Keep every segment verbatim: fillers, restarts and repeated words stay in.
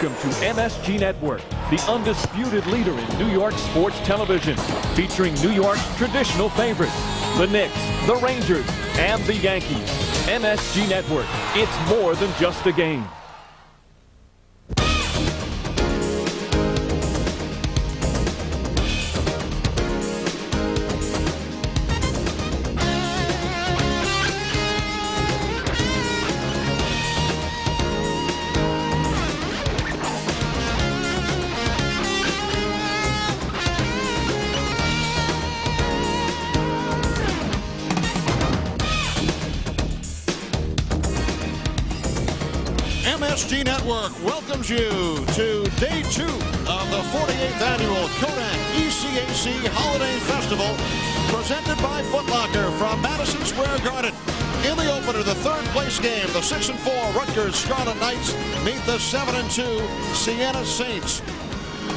Welcome to M S G Network, the undisputed leader in New York sports television, featuring New York's traditional favorites, the Knicks, the Rangers, and the Yankees. M S G Network, it's more than just a game. M S G Network welcomes you to day two of the forty-eighth annual Kodak E C A C Holiday Festival, presented by Foot Locker from Madison Square Garden. In the opener, the third place game, the six and four Rutgers Scarlet Knights meet the seven and two Siena Saints.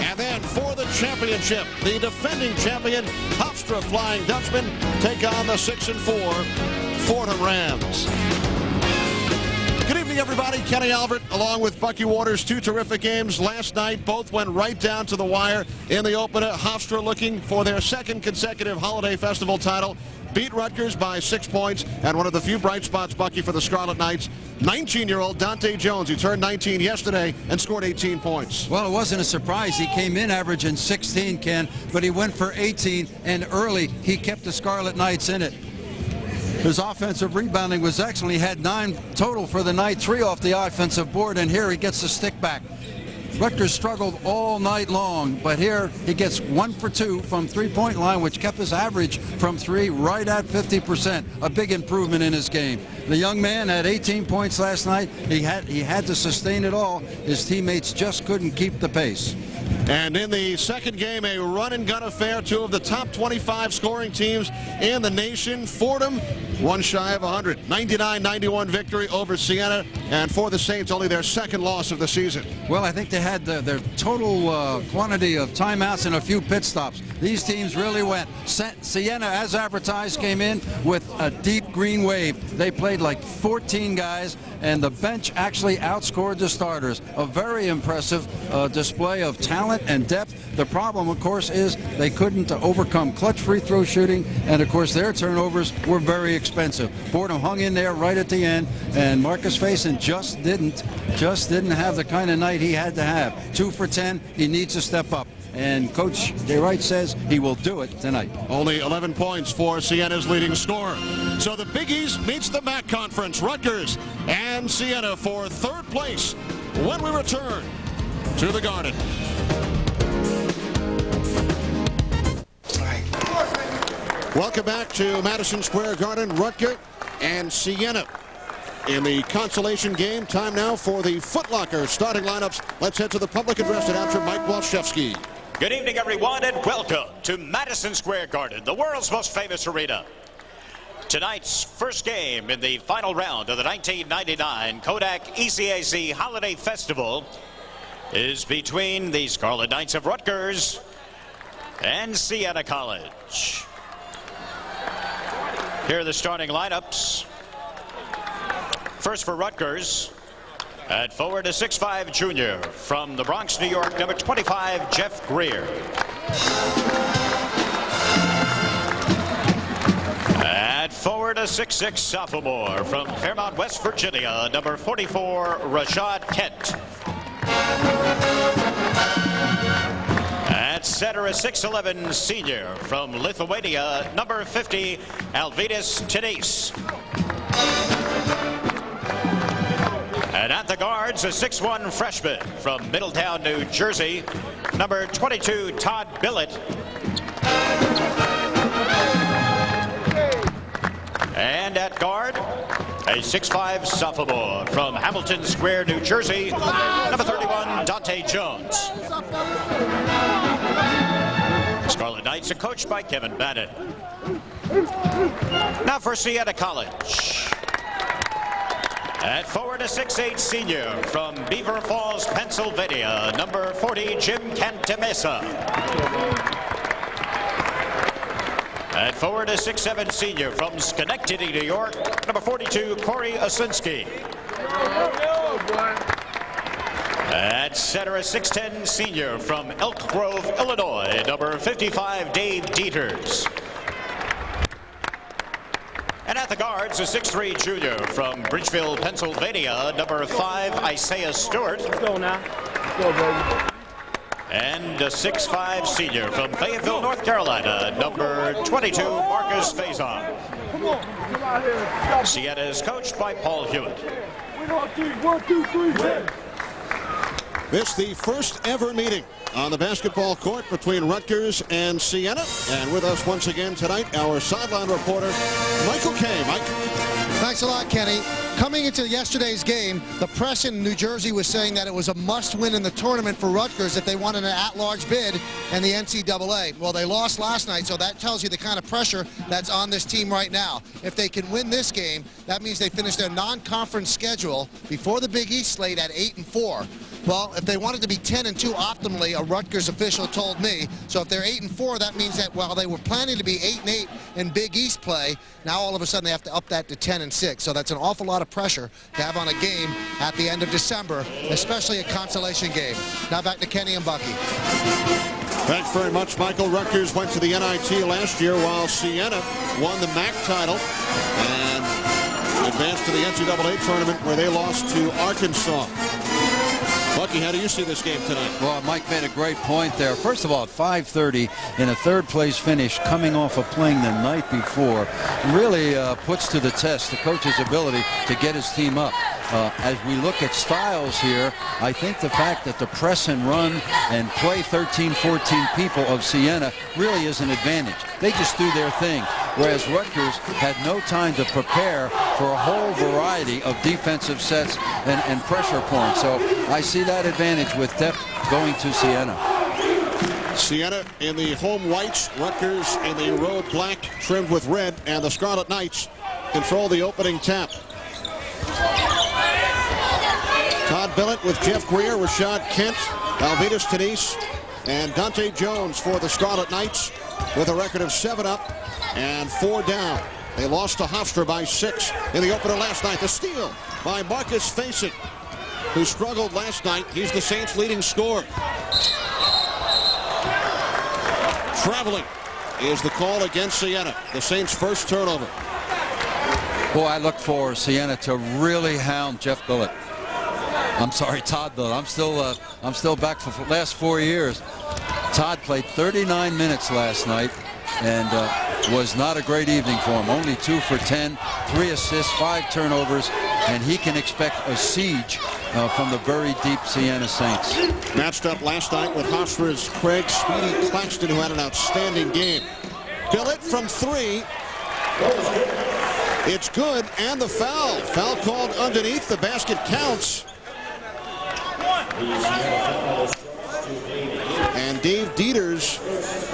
And then for the championship, the defending champion Hofstra Flying Dutchman take on the six and four Fordham Rams. Good evening, everybody. Kenny Albert, along with Bucky Waters. Two terrific games last night. Both went right down to the wire in the opener. Hofstra looking for their second consecutive Holiday Festival title. Beat Rutgers by six points. And one of the few bright spots, Bucky, for the Scarlet Knights, nineteen-year-old Dahntay Jones, who turned nineteen yesterday and scored eighteen points. Well, it wasn't a surprise. He came in averaging sixteen, Ken, but he went for eighteen, and early he kept the Scarlet Knights in it. His offensive rebounding was excellent. He had nine total for the night, three off the offensive board, and here he gets the stick back. Rutgers struggled all night long, but here he gets one for two from three-point line, which kept his average from three right at fifty percent. A big improvement in his game. The young man had eighteen points last night. He had, he had to sustain it all. His teammates just couldn't keep the pace. And in the second game, a run-and-gun affair. Two of the top twenty-five scoring teams in the nation. Fordham, one shy of one hundred. ninety-nine ninety-one victory over Siena. And for the Saints, only their second loss of the season. Well, I think they had the, their total uh, quantity of timeouts and a few pit stops. These teams really went. Siena, as advertised, came in with a deep green wave. They played like fourteen guys, and the bench actually outscored the starters. A very impressive uh, display of talent and depth. The problem, of course, is they couldn't overcome clutch free throw shooting, and of course their turnovers were very expensive. Fordham hung in there right at the end, and Marcus Faison just didn't just didn't have the kind of night he had to have. Two for ten. He needs to step up, and Coach Jay Wright says he will do it tonight. Only eleven points for Siena's leading scorer. So the Big East meets the M A C Conference, Rutgers and Siena for third place, when we return to the Garden. Welcome back to Madison Square Garden. Rutgers and Siena in the consolation game. Time now for the Foot Locker starting lineups. Let's head to the public address announcer Mike Walshewski. Good evening, everyone, and welcome to Madison Square Garden, the world's most famous arena. Tonight's first game in the final round of the nineteen ninety-nine Kodak E C A C Holiday Festival is between the Scarlet Knights of Rutgers and Siena College. Here are the starting lineups. First for Rutgers, at forward, a six five junior from the Bronx, New York, number twenty-five, Jeff Greer. At forward, a six six sophomore from Fairmount, West Virginia, number forty-four, Rashod Kent. At center, a six eleven senior from Lithuania, number fifty, Alvydas Tenys. And at the guards, a six one freshman from Middletown, New Jersey, number twenty-two, Todd Billett. And at guard, a six five sophomore from Hamilton Square, New Jersey, number thirty-one, Dahntay Jones. Scarlet Knights are coached by Kevin Bannon. Now for Siena College. At forward, a six eight senior from Beaver Falls, Pennsylvania, number forty, Jim Cantamessa. At forward, a six seven senior from Schenectady, New York, number forty-two, Corey Osinski. At center, a six ten senior from Elk Grove, Illinois, number fifty-five, Dave Dieters. And at the guards, a six three junior from Bridgeville, Pennsylvania, number five, Isaiah Stewart. Let's go now. Let's go, baby. And a six five senior from Fayetteville, North Carolina, number twenty-two, Marcus Faison. Siena is coached by Paul Hewitt. One, two, three, ten. This the first ever meeting on the basketball court between Rutgers and Siena. And with us once again tonight, our sideline reporter, Michael Kay. Mike. Thanks a lot, Kenny. Coming into yesterday's game, the press in New Jersey was saying that it was a must-win in the tournament for Rutgers if they wanted an at-large bid in the N C double A. Well, they lost last night, so that tells you the kind of pressure that's on this team right now. If they can win this game, that means they finish their non-conference schedule before the Big East slate at eight and four. Well, if they wanted to be ten and two optimally, a Rutgers official told me. So if they're eight and four, that means that while they were planning to be eight and eight in Big East play, now all of a sudden they have to up that to ten and six. So that's an awful lot of pressure to have on a game at the end of December, especially a consolation game. Now back to Kenny and Bucky. Thanks very much, Michael. Rutgers went to the N I T last year while Siena won the M A C title and advanced to the N C double A tournament where they lost to Arkansas. Bucky, how do you see this game tonight? Well, Mike made a great point there. First of all, at five thirty in a third-place finish, coming off of playing the night before, really uh, puts to the test the coach's ability to get his team up. Uh, as we look at styles here, I think the fact that the press and run and play thirteen, fourteen people of Siena really is an advantage. They just do their thing, whereas Rutgers had no time to prepare for a whole variety of defensive sets and, and pressure points. So I see that advantage with depth going to Siena. Siena in the home whites, Rutgers in the road black trimmed with red, and the Scarlet Knights control the opening tap. Todd Billett with Jeff Greer, Rashod Kent, Alvydas Tenys, and Dahntay Jones for the Scarlet Knights with a record of seven up and four down. They lost to Hofstra by six in the opener last night. The steal by Marcus Faison, who struggled last night. He's the Saints' leading scorer. Traveling is the call against Siena, the Saints' first turnover. Boy, I look for Siena to really hound Jeff Billett. I'm sorry, Todd Billett. I'm still, uh, I'm still back for the last four years. Todd played thirty-nine minutes last night, and uh, was not a great evening for him. Only two for ten, three assists, five turnovers, and he can expect a siege uh, from the very deep Siena Saints. Matched up last night with Hofstra's Craig Speedy Claxton, who had an outstanding game. Billett from three. It's good, and the foul. Foul called underneath. The basket counts. And Dave Dieters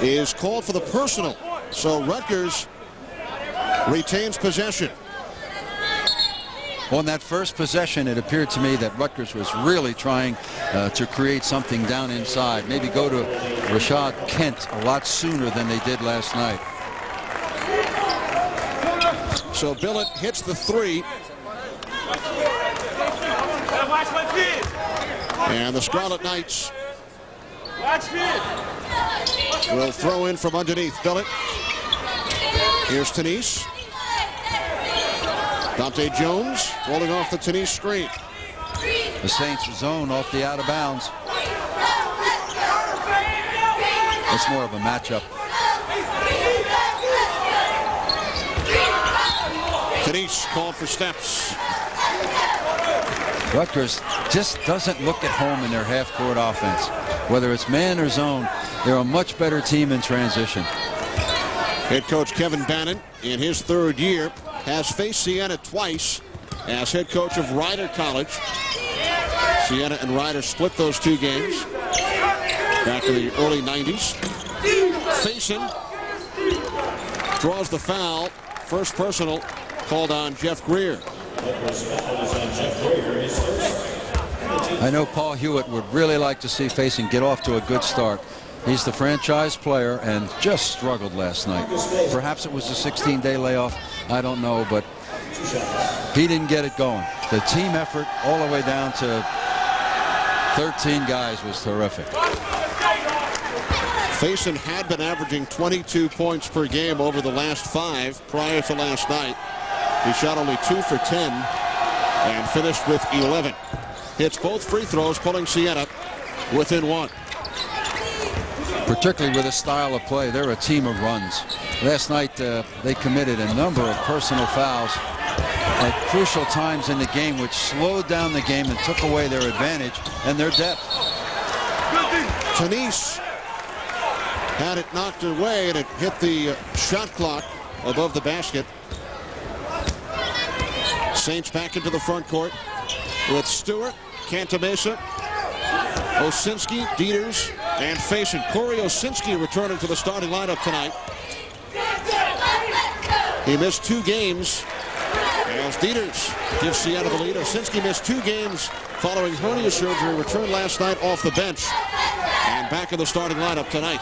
is called for the personal. So Rutgers retains possession. On that first possession, it appeared to me that Rutgers was really trying uh, to create something down inside. Maybe go to Rashod Kent a lot sooner than they did last night. So Billett hits the three. And the Scarlet Knights will throw in from underneath. Billett. Here's Tenys. Dahntay Jones rolling off the Tenys screen. The Saints zone off the out of bounds. It's more of a matchup. Tenys called for steps. Rutgers just doesn't look at home in their half-court offense. Whether it's man or zone, they're a much better team in transition. Head coach Kevin Bannon, in his third year, has faced Siena twice as head coach of Rider College. Siena and Rider split those two games back in the early nineties. Faison draws the foul. First personal called on Jeff Greer. I know Paul Hewitt would really like to see Faison get off to a good start. He's the franchise player and just struggled last night. Perhaps it was a sixteen-day layoff. I don't know, but he didn't get it going. The team effort all the way down to thirteen guys was terrific. Faison had been averaging twenty-two points per game over the last five prior to last night. He shot only two for ten and finished with eleven. Hits both free throws, pulling Siena within one. Particularly with a style of play, they're a team of runs. Last night uh, they committed a number of personal fouls at crucial times in the game, which slowed down the game and took away their advantage and their depth. Tenys had it knocked away, and it hit the shot clock above the basket. Saints back into the front court with Stewart, Cantamessa, Osinski, Dieters, and Faison. Corey Osinski returning to the starting lineup tonight. He missed two games as Dieters gives Siena the lead. Osinski missed two games following hernia surgery, returned last night off the bench, and back in the starting lineup tonight.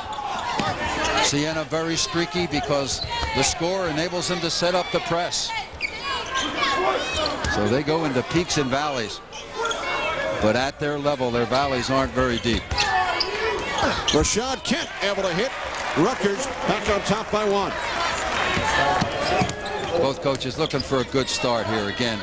Siena very streaky because the score enables them to set up the press. So they go into peaks and valleys, but at their level, their valleys aren't very deep. Rashod Kent able to hit. Rutgers back on top by one. Both coaches looking for a good start here again.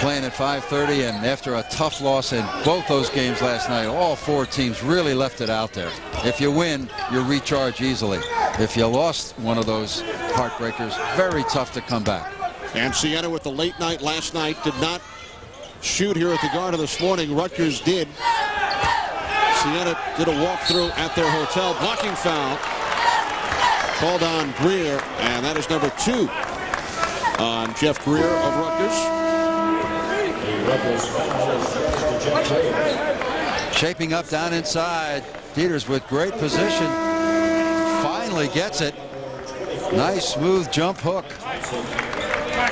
Playing at five thirty, and after a tough loss in both those games last night, all four teams really left it out there. If you win, you recharge easily. If you lost one of those heartbreakers, very tough to come back. And Siena with the late night last night did not shoot here at the Garden this morning. Rutgers did. Siena did a walkthrough at their hotel. Blocking foul called on Greer, and that is number two on Jeff Greer of Rutgers. Shaping up down inside. Dieters with great position. Finally gets it. Nice smooth jump hook.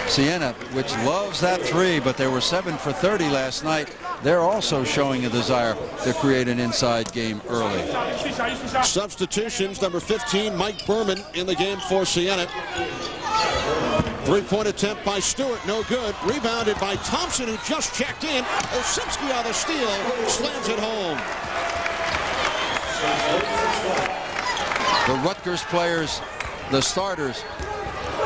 Siena, which loves that three, but they were seven for thirty last night. They're also showing a desire to create an inside game early. Substitutions, number fifteen, Mike Berman in the game for Siena. Three-point attempt by Stewart, no good. Rebounded by Thompson, who just checked in. Osinski on the steal, slams it home. The Rutgers players, the starters,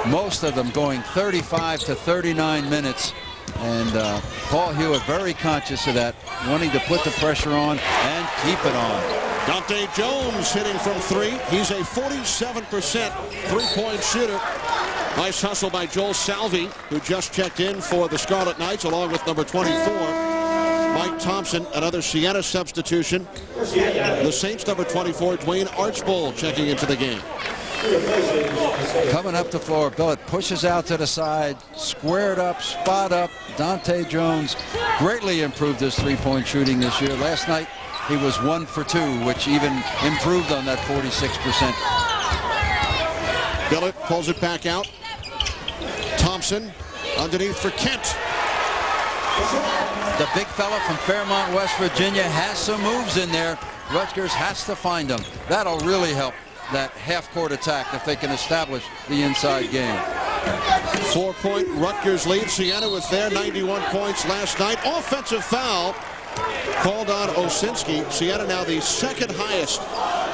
most of them going thirty-five to thirty-nine minutes, and uh, Paul Hewitt very conscious of that, wanting to put the pressure on and keep it on. Dahntay Jones hitting from three. He's a forty-seven percent three-point shooter. Nice hustle by Joel Salvi, who just checked in for the Scarlet Knights, along with number twenty-four. Mike Thompson, another Siena substitution. The Saints, number twenty-four, Dwayne Archbold, checking into the game. Coming up the floor, Billett pushes out to the side, squared up, spot up. Dahntay Jones greatly improved his three-point shooting this year. Last night, he was one for two, which even improved on that forty-six percent. Billett pulls it back out. Thompson underneath for Kent. The big fella from Fairmont, West Virginia, has some moves in there. Rutgers has to find them. That'll really help that half-court attack if they can establish the inside game. Four-point Rutgers lead. Siena was there, ninety-one points last night. Offensive foul called on Osinski. Siena now the second highest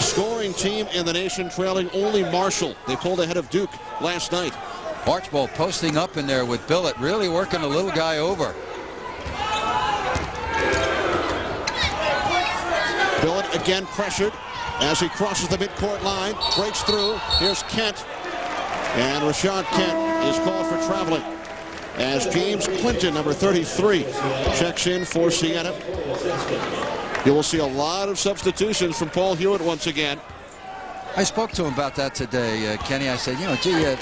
scoring team in the nation, trailing only Marshall. They pulled ahead of Duke last night. Archbold posting up in there with Billett, really working a little guy over. Billett again pressured as he crosses the midcourt line, breaks through. Here's Kent, and Rashod Kent is called for traveling as James Clinton, number thirty-three, checks in for Siena. You will see a lot of substitutions from Paul Hewitt once again. I spoke to him about that today, uh, Kenny. I said, you know, gee, uh,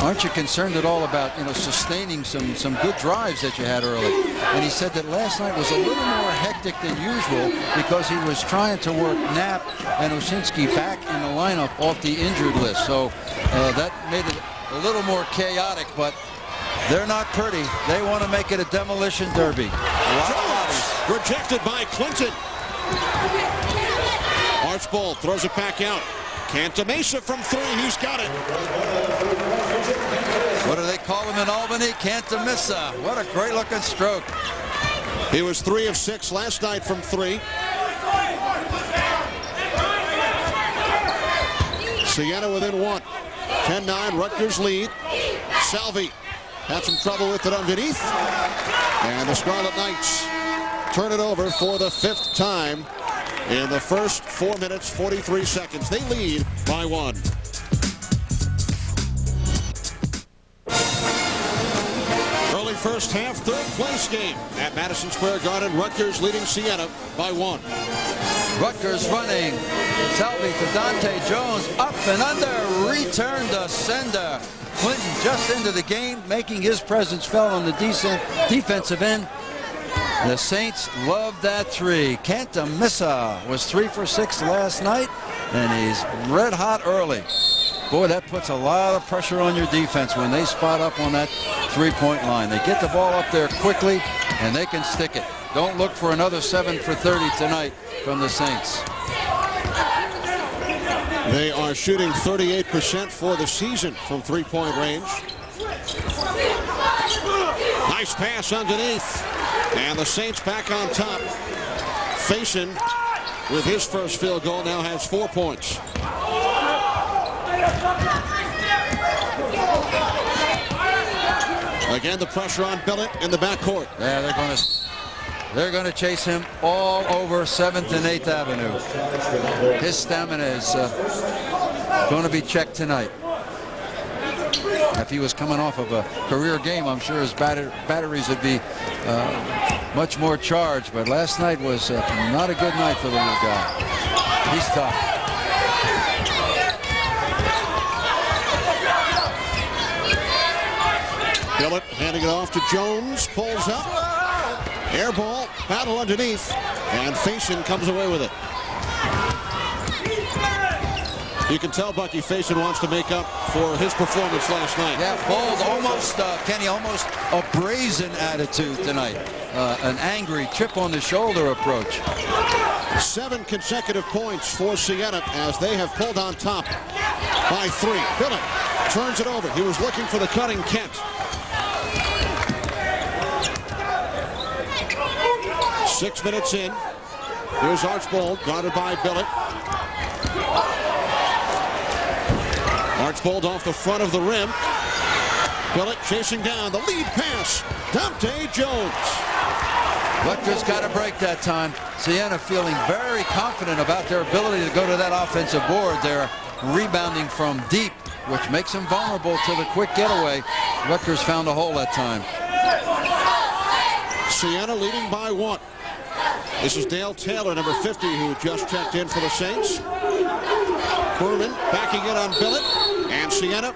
aren't you concerned at all about, you know, sustaining some some good drives that you had early? And he said that last night was a little more hectic than usual because he was trying to work Knapp and Osinski back in the lineup off the injured list. So uh, that made it a little more chaotic, but they're not pretty. They want to make it a demolition derby. Jones rejected by Clinton. Archbold throws it back out. Cantamessa from three, he's got it. What do they call him in Albany? Cantamessa. What a great looking stroke. He was three of six last night from three. Siena within one. ten nine, Rutgers lead. Salvi had some trouble with it underneath. And the Scarlet Knights turn it over for the fifth time in the first four minutes, forty-three seconds. They lead by one. Early first half, third place game at Madison Square Garden. Rutgers leading Siena by one. Rutgers running. Salvi to Dahntay Jones, up and under, return to sender. Clinton just into the game, making his presence felt on the decent defensive end. The Saints love that three. Cantamessa was three for six last night, and he's red hot early. Boy, that puts a lot of pressure on your defense when they spot up on that three-point line. They get the ball up there quickly, and they can stick it. Don't look for another seven for thirty tonight from the Saints. They are shooting thirty-eight percent for the season from three-point range. Nice pass underneath. And the Saints back on top. Faison, with his first field goal, now has four points. Again, the pressure on Billett in the backcourt. Yeah, they're going to they're going to chase him all over seventh and eighth Avenue. His stamina is uh, going to be checked tonight. If he was coming off of a career game, I'm sure his batter batteries would be uh, much more charged. But last night was uh, not a good night for the little guy. He's tough. Billett handing it off to Jones, pulls up. Air ball, battle underneath, and Faison comes away with it. You can tell Bucky Faison wants to make up for his performance last night. Yeah, bold, almost, uh, Kenny, almost a brazen attitude tonight. Uh, an angry chip on the shoulder approach. Seven consecutive points for Siena as they have pulled on top by three. Billett turns it over. He was looking for the cutting Kent. Six minutes in. Here's Archbold, guarded by Billett. Archbold off the front of the rim. Billett chasing down the lead pass. Dahntay Jones. Rutgers got a break that time. Siena feeling very confident about their ability to go to that offensive board. They're rebounding from deep, which makes them vulnerable to the quick getaway. Rutgers found a hole that time. Siena leading by one. This is Dale Taylor, number fifty, who just checked in for the Saints. Berman backing in on Billett, and Siena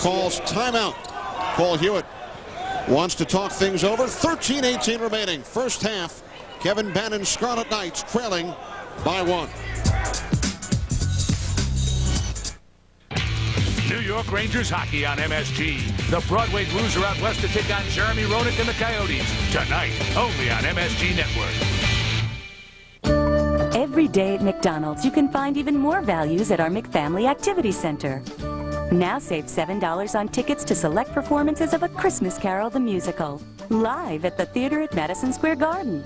calls timeout. Paul Hewitt wants to talk things over. thirteen eighteen remaining. First half, Kevin Bannon, Scarlet Knights trailing by one. New York Rangers hockey on M S G. The Broadway Blues are out west to take on Jeremy Roenick and the Coyotes. Tonight, only on M S G Network. Every day at McDonald's, you can find even more values at our McFamily Activity Center. Now save seven dollars on tickets to select performances of A Christmas Carol the Musical, live at the theater at Madison Square Garden.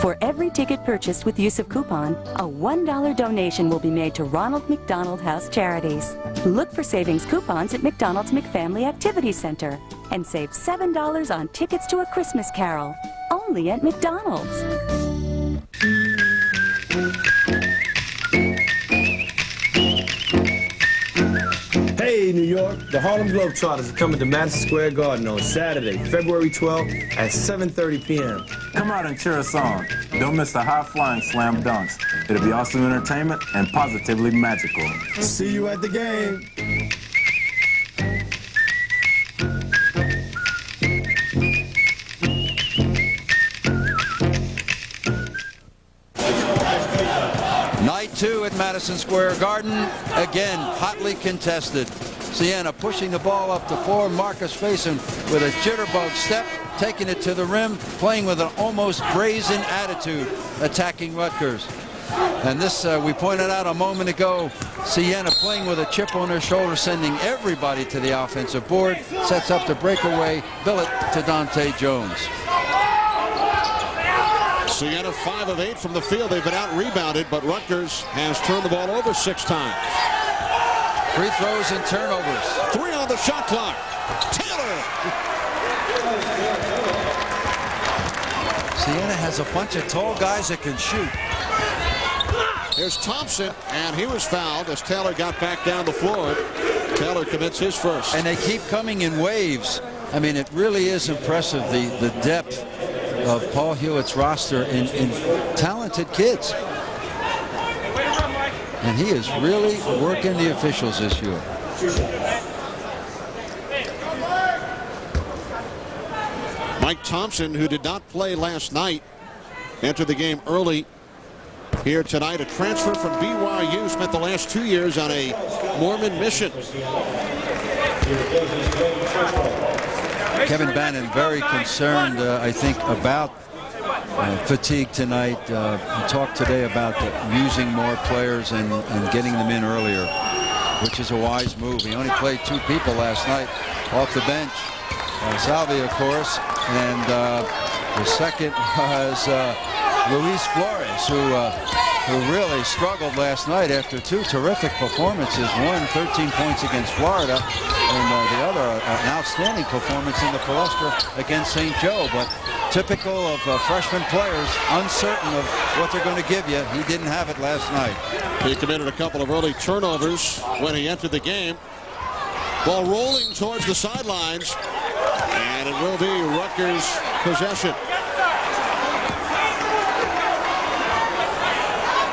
For every ticket purchased with use of coupon, a one dollar donation will be made to Ronald McDonald House Charities. Look for savings coupons at McDonald's McFamily Activity Center and save seven dollars on tickets to A Christmas Carol, only at McDonald's. Hey, New York, the Harlem Globetrotters are coming to Madison Square Garden on Saturday, February twelfth at seven thirty p m Come out and cheer us on. Don't miss the high-flying slam dunks. It'll be awesome entertainment and positively magical. See you at the game. Two at Madison Square Garden, again hotly contested. Siena pushing the ball up the floor. Marcus Faison with a jitterbug step, taking it to the rim, playing with an almost brazen attitude, attacking Rutgers. And this, uh, we pointed out a moment ago, Siena playing with a chip on her shoulder, sending everybody to the offensive board, sets up the breakaway, Billett to Dahntay Jones. Siena five of eight from the field. They've been out rebounded, but Rutgers has turned the ball over six times. Free throws and turnovers. Three on the shot clock. Taylor. Siena has a bunch of tall guys that can shoot. Here's Thompson, and he was fouled as Taylor got back down the floor. Taylor commits his first. And they keep coming in waves. I mean, it really is impressive, the, the depth of Paul Hewitt's roster in, in talented kids. And he is really working the officials this year. Mike Thompson, who did not play last night, entered the game early here tonight. A transfer from B Y U, spent the last two years on a Mormon mission. Kevin Bannon very concerned, uh, I think, about uh, fatigue tonight. Uh, he talked today about using more players and, and getting them in earlier, which is a wise move. He only played two people last night off the bench. Uh, Salvi, of course, and uh, the second was uh, Luis Flores, who uh, who really struggled last night after two terrific performances. One, thirteen points against Florida, and uh, the other, uh, an outstanding performance in the Palestra against Saint Joe. But typical of uh, freshman players, uncertain of what they're going to give you. He didn't have it last night. He committed a couple of early turnovers when he entered the game. Ball rolling towards the sidelines. And it will be Rutgers' possession.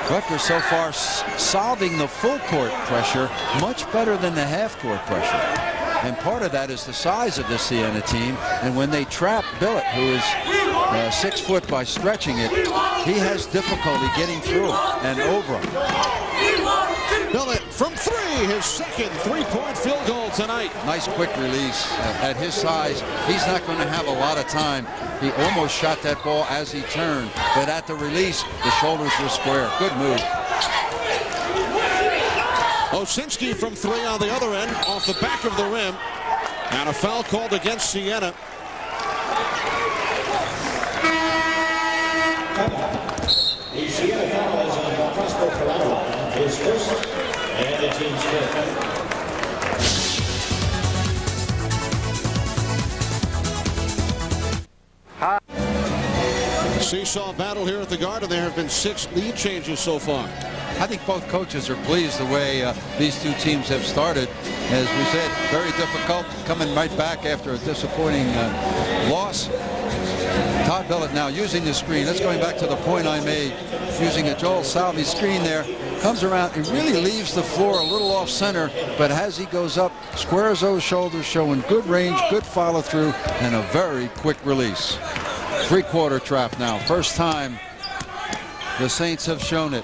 Rutgers so far solving the full court pressure much better than the half court pressure. And part of that is the size of the Siena team. And when they trap Billett, who is uh, six foot by stretching it, he has difficulty getting through and over him. Billett from three. His second three-point field goal tonight. Nice quick release. At his size, he's not going to have a lot of time. He almost shot that ball as he turned, but at the release, the shoulders were square. Good move. Osinski from three on the other end, off the back of the rim, and a foul called against Siena. The Siena foul is on Prosper Karangwa. His first. And the team's fifth. Seesaw battle here at the Garden. There have been six lead changes so far. I think both coaches are pleased the way uh, these two teams have started. As we said, very difficult, coming right back after a disappointing uh, loss. Todd Billett now using the screen. That's going back to the point I made, using a Joel Salvi screen there. Comes around and really leaves the floor a little off center, but as he goes up, squares those shoulders, showing good range, good follow through, and a very quick release. Three-quarter trap now. First time the Saints have shown it.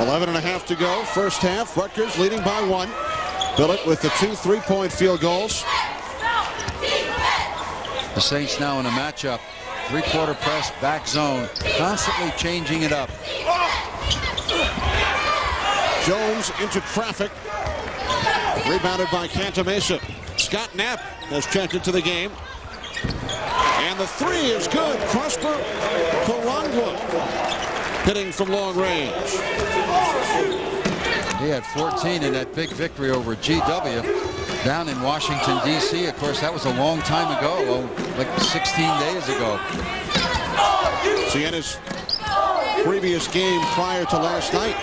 eleven and a half to go. First half, Rutgers leading by one. Billett with the two three-point field goals. The Saints now in a matchup. Three-quarter press, back zone. Constantly changing it up. Jones into traffic. Rebounded by Cantamessa. Scott Knapp has checked into the game. And the three is good. Prosper Karangwa hitting from long range. He had fourteen in that big victory over G W. Down in Washington, D C, of course, that was a long time ago, like sixteen days ago. Siena's previous game prior to last night.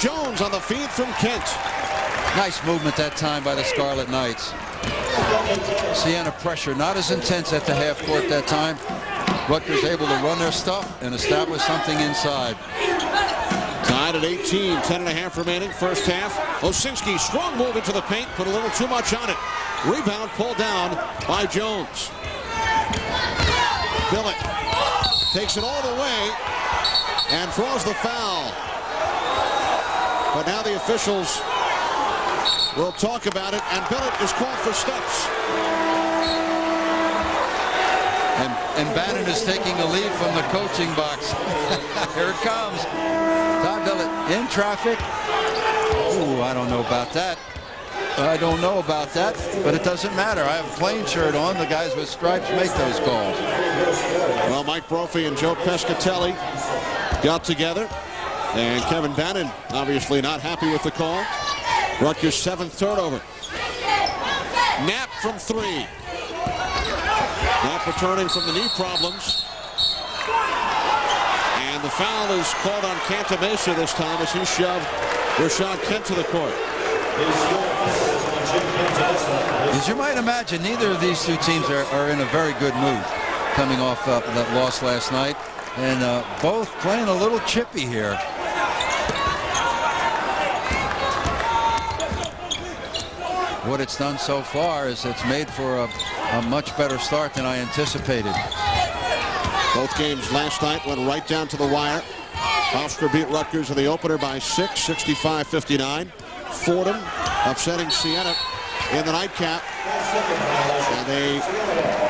Jones on the feed from Kent. Nice movement that time by the Scarlet Knights. Siena pressure not as intense at the half court that time. Rutgers able to run their stuff and establish something inside. Tied at eighteen, ten and a half remaining, first half. Osinski, strong move into the paint, put a little too much on it. Rebound pulled down by Jones. Billett takes it all the way and draws the foul. But now the officials will talk about it, and Billett is called for steps. And, and Bannon is taking a lead from the coaching box. Here it comes. Todd Billett in traffic, Ooh, I don't know about that. I don't know about that, but it doesn't matter. I have a plain shirt on. The guys with stripes make those calls. Well, Mike Brophy and Joe Pescatelli got together, and Kevin Bannon obviously not happy with the call. Rutgers' seventh turnover. Knapp from three. Knapp returning from the knee problems. And the foul is called on Cantamessa this time as he shoved Rashod Kent to the court. As you might imagine, neither of these two teams are, are in a very good mood coming off uh, that loss last night, and uh, both playing a little chippy here. What it's done so far is it's made for a, a much better start than I anticipated. Both games last night went right down to the wire. Hofstra beat Rutgers in the opener by six, sixty-five fifty-nine. Fordham upsetting Siena in the nightcap. And a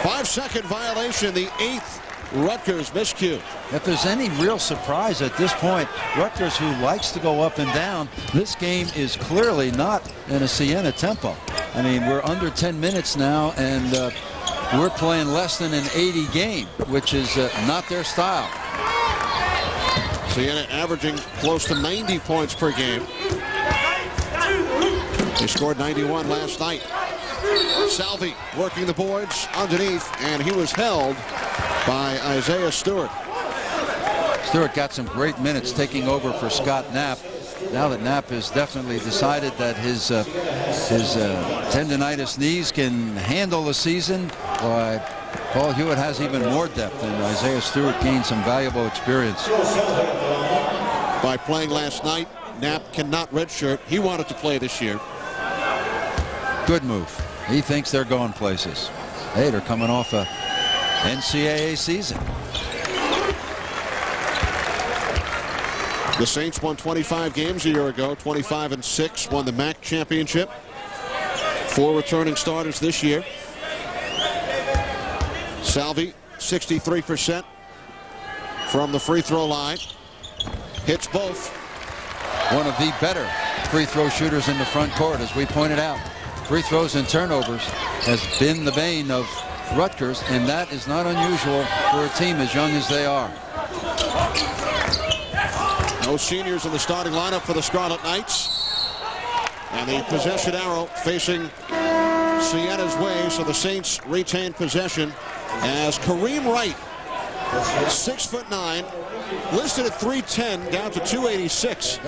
five-second violation, the eighth Rutgers miscue. If there's any real surprise at this point, Rutgers, who likes to go up and down, this game is clearly not in a Siena tempo. I mean, we're under ten minutes now, and uh, we're playing less than an eighty game, which is uh, not their style. Siena averaging close to ninety points per game. They scored ninety-one last night. Salvi working the boards underneath, and he was held by Isaiah Stewart. Stewart got some great minutes taking over for Scott Knapp. Now that Knapp has definitely decided that his uh, his uh, tendonitis knees can handle the season, uh, Paul Hewitt has even more depth, and Isaiah Stewart gained some valuable experience. By playing last night, Knapp cannot redshirt. He wanted to play this year. Good move. He thinks they're going places. Hey, they're coming off a N C A A season. The Saints won twenty-five games a year ago, twenty-five and six, won the M A C championship. Four returning starters this year. Salvi, sixty-three percent from the free throw line. Hits both. One of the better free throw shooters in the front court, as we pointed out. Free throws and turnovers has been the bane of Rutgers, and that is not unusual for a team as young as they are. No seniors in the starting lineup for the Scarlet Knights. And the possession arrow facing Siena's way, so the Saints retain possession as Kareem Wright, six foot nine, listed at three ten, down to two eighty-six,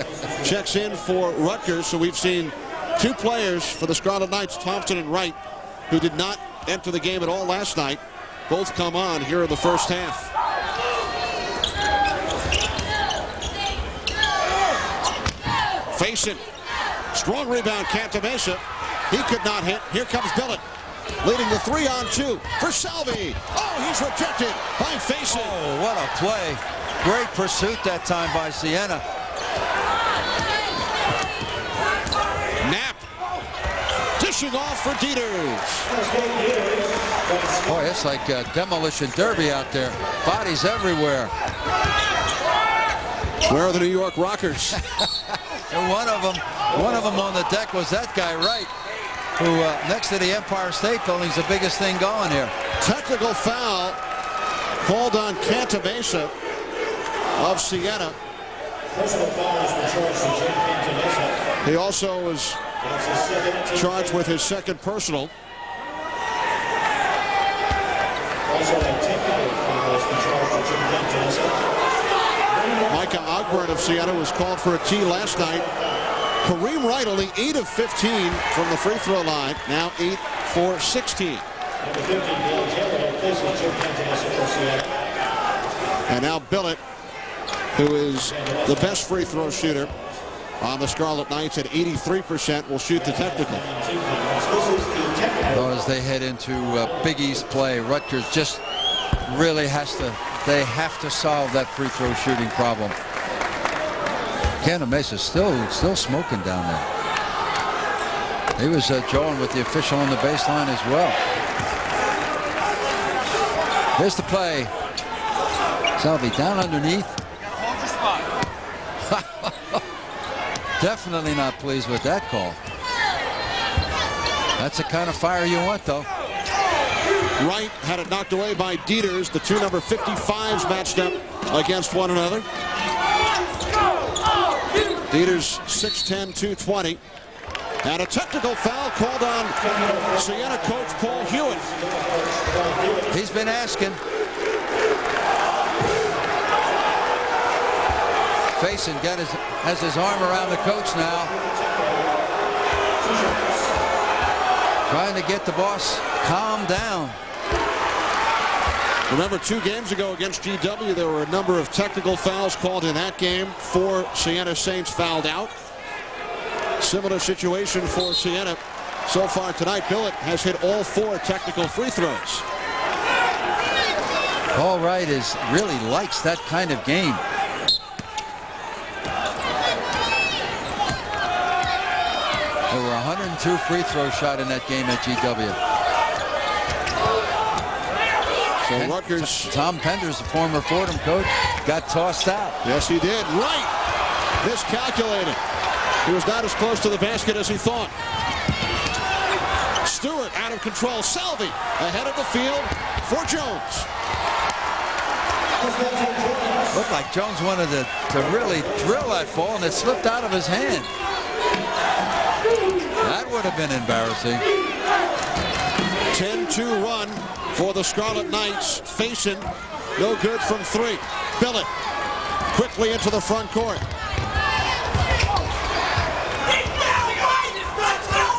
checks in for Rutgers. So we've seen two players for the Scarlet Knights, Thompson and Wright, who did not enter the game at all last night, both come on here in the first half. Faison, strong rebound, Cantamessa. He could not hit. Here comes Billett, leading the three on two for Salvi. Oh, he's rejected by Faison. Oh, what a play. Great pursuit that time by Siena. Off for Dieters. Boy, it's like a demolition derby out there. Bodies everywhere. Where are the New York Rockers? And one of them, one of them on the deck was that guy Wright, who uh, next to the Empire State Building is the biggest thing going here. Technical foul called on Cantamessa of Siena. He also was charged with his second personal. Micah Ogburn of Siena was called for a tee last night. Kareem Wright only eight of fifteen from the free throw line. Now eight for sixteen. And now Billett, who is the best free throw shooter on the Scarlet Knights at eighty-three percent, will shoot the technical. Well, as they head into uh, Big East play, Rutgers just really has to, they have to solve that free throw shooting problem. Cantamessa still, still smoking down there. He was uh, joined with the official on the baseline as well. Here's the play. Salvi down underneath. Definitely not pleased with that call. That's the kind of fire you want, though. Wright had it knocked away by Dieters. The two number fifty-fives matched up against one another. Dieters six ten, two twenty. And a technical foul called on Siena coach Paul Hewitt. He's been asking. Faison got his, has his arm around the coach now. Trying to get the boss calmed down. Remember, two games ago against G W, there were a number of technical fouls called in that game. Four Siena Saints fouled out. Similar situation for Siena so far tonight. Billett has hit all four technical free throws. Paul Wright is, really likes that kind of game. There were one hundred two free throw shot in that game at G W. So and Rutgers. Tom Pender's the former Fordham coach, got tossed out. Yes, he did. Right. Miscalculated. He was not as close to the basket as he thought. Stewart out of control. Salvi ahead of the field for Jones. Looked like Jones wanted to, to really drill that ball, and it slipped out of his hand. That would have been embarrassing. ten two run for the Scarlet Knights. Faison, no good from three. Billett quickly into the front court.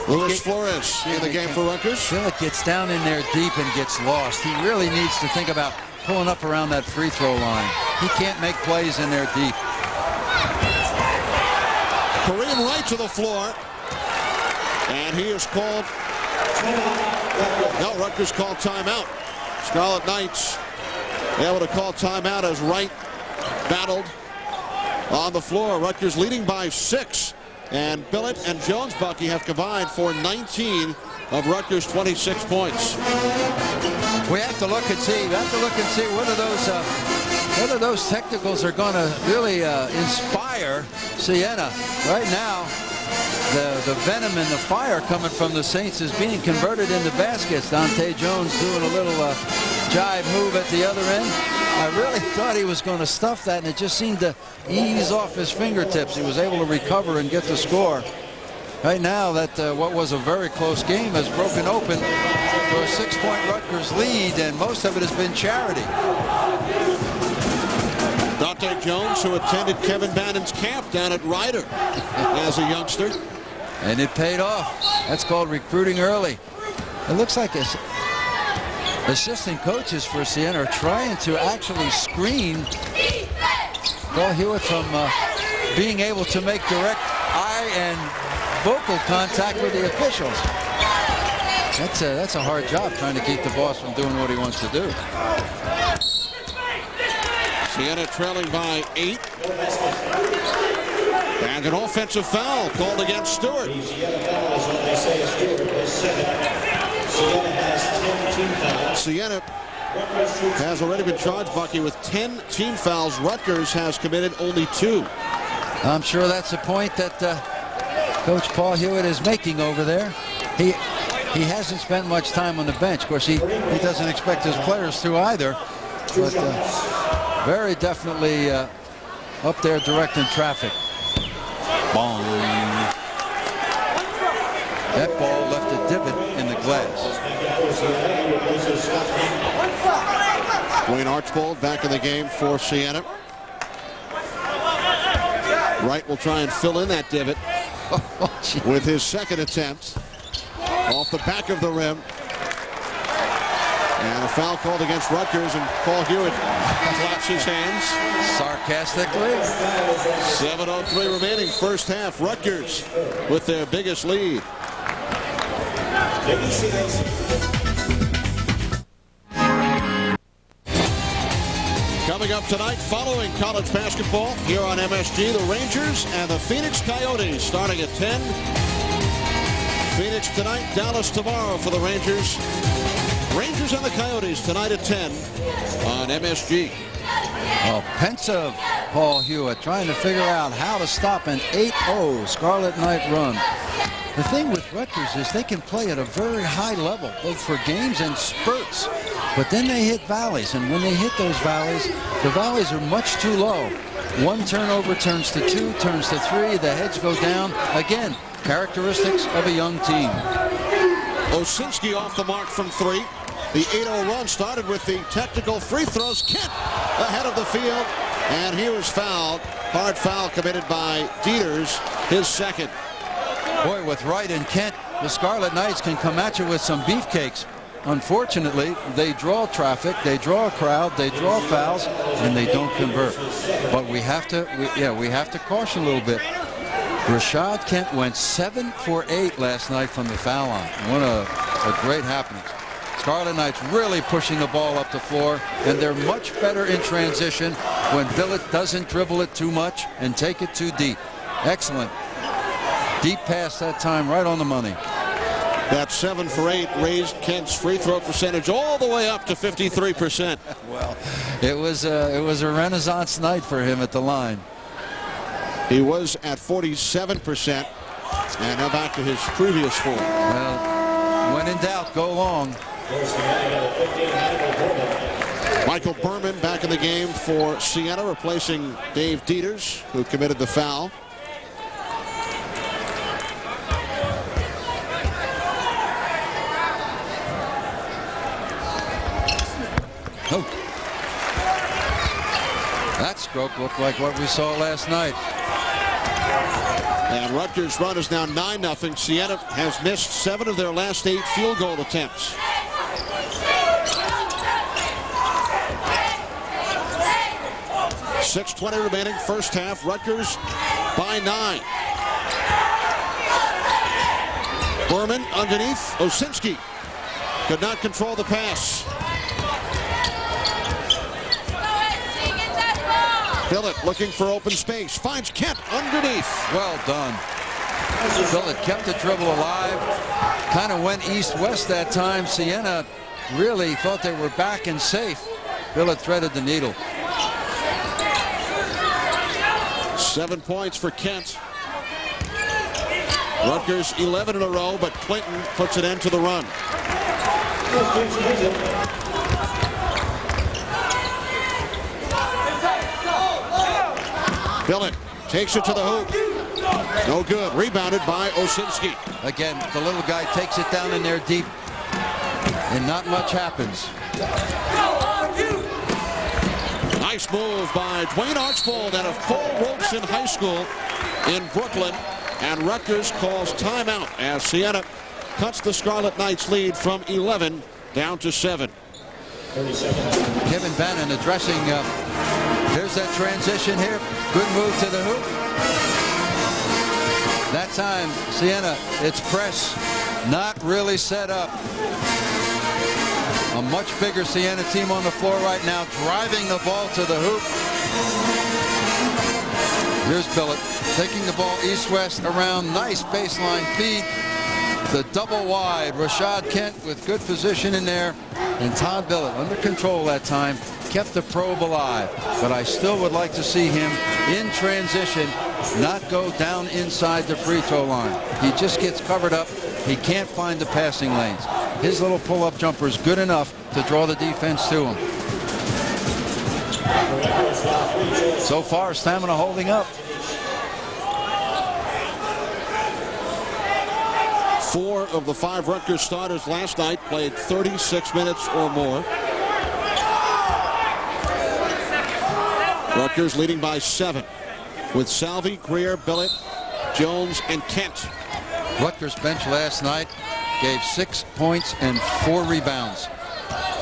Luis Flores in the game for Rutgers. Billett gets down in there deep and gets lost. He really needs to think about pulling up around that free throw line. He can't make plays in there deep. Kareem Wright to the floor. And he is called. No, Rutgers called timeout. Scarlet Knights able to call timeout as Wright battled on the floor. Rutgers leading by six. And Billett and Jones Bucky have combined for nineteen of Rutgers' twenty-six points. We have to look and see. We have to look and see whether those uh, whether those technicals are going to really uh, inspire Siena. Right now, the the venom and the fire coming from the Saints is being converted into baskets. Dahntay Jones doing a little uh, jive move at the other end. I really thought he was going to stuff that, and it just seemed to ease off his fingertips. He was able to recover and get the score. Right now, that uh, what was a very close game has broken open for a six-point Rutgers lead, and most of it has been charity. Dahntay Jones, who attended Kevin Bannon's camp down at Ryder as a youngster. And it paid off. That's called recruiting early. It looks like it's... Assistant coaches for Siena are trying to actually screen Paul Hewitt from uh, being able to make direct eye and vocal contact with the officials. That's a, that's a hard job trying to keep the boss from doing what he wants to do. Siena trailing by eight. And an offensive foul called against Stewart. Siena has already been charged, Bucky, with ten team fouls. Rutgers has committed only two. I'm sure that's a point that uh, Coach Paul Hewitt is making over there. He he hasn't spent much time on the bench. Of course, he, he doesn't expect his players to either. But uh, very definitely uh, up there directing traffic. Bong. That ball left a divot in the glass. Dwayne Archbold back in the game for Siena. Wright will try and fill in that divot with his second attempt. Off the back of the rim. And a foul called against Rutgers, and Paul Hewitt claps his hands. Sarcastically. seven oh three remaining first half. Rutgers with their biggest lead. Coming up tonight, following college basketball here on M S G, the Rangers and the Phoenix Coyotes starting at ten. Phoenix tonight, Dallas tomorrow for the Rangers. Rangers and the Coyotes tonight at ten on M S G. Well, pensive Paul Hewitt trying to figure out how to stop an eight oh Scarlet Knight run. The thing with Rutgers is they can play at a very high level, both for games and spurts, but then they hit valleys, and when they hit those valleys, the valleys are much too low. One turnover turns to two, turns to three, the heads go down. Again, characteristics of a young team. Osinski off the mark from three. The eight oh run started with the technical free throws. Kent ahead of the field, and here is fouled. Hard foul committed by Dieters, his second. Boy, with Wright and Kent, the Scarlet Knights can come at you with some beefcakes. Unfortunately, they draw traffic, they draw a crowd, they draw fouls, and they don't convert. But we have to, we, yeah, we have to caution a little bit. Rashod Kent went seven for eight last night from the foul line. What a, a great happening. Scarlet Knights really pushing the ball up the floor, and they're much better in transition when Billett doesn't dribble it too much and take it too deep. Excellent. Deep pass that time, right on the money. That seven for eight raised Kent's free throw percentage all the way up to fifty-three percent. Well, it was a, it was a renaissance night for him at the line. He was at forty-seven percent, and now back to his previous four. Well, when in doubt, go long. Michael Berman back in the game for Siena, replacing Dave Dieters, who committed the foul. Oh. That stroke looked like what we saw last night. And Rutgers' run is now nine nothing. Siena has missed seven of their last eight field goal attempts. six twenty remaining first half. Rutgers by nine. Berman underneath. Osinski could not control the pass. Billett looking for open space, finds Kent underneath. Well done. Billett kept the dribble alive, kind of went east-west that time. Siena really thought they were back and safe. Billett threaded the needle. Seven points for Kent. Rutgers eleven in a row, but Clinton puts an end to the run. Billett takes it to the hoop. No good. Rebounded by Osinski. Again, the little guy takes it down in there deep, and not much happens. Nice move by Dwayne Archbold out of Cole Wilson High School in Brooklyn. And Rutgers calls timeout as Siena cuts the Scarlet Knights lead from eleven down to seven. Kevin Bannon addressing... Uh, There's that transition here. Good move to the hoop. That time, Siena, it's press, not really set up. A much bigger Siena team on the floor right now, driving the ball to the hoop. Here's Billett, taking the ball east-west around. Nice baseline feed. The double wide. Rashod Kent with good position in there. And Todd Billett under control that time. Kept the probe alive, but I still would like to see him in transition not go down inside the free throw line. He just gets covered up. He can't find the passing lanes. His little pull-up jumper is good enough to draw the defense to him. So far, stamina holding up. Four of the five Rutgers starters last night played thirty-six minutes or more. Rutgers leading by seven with Salvi, Greer, Billett, Jones, and Kent. Rutgers bench last night gave six points and four rebounds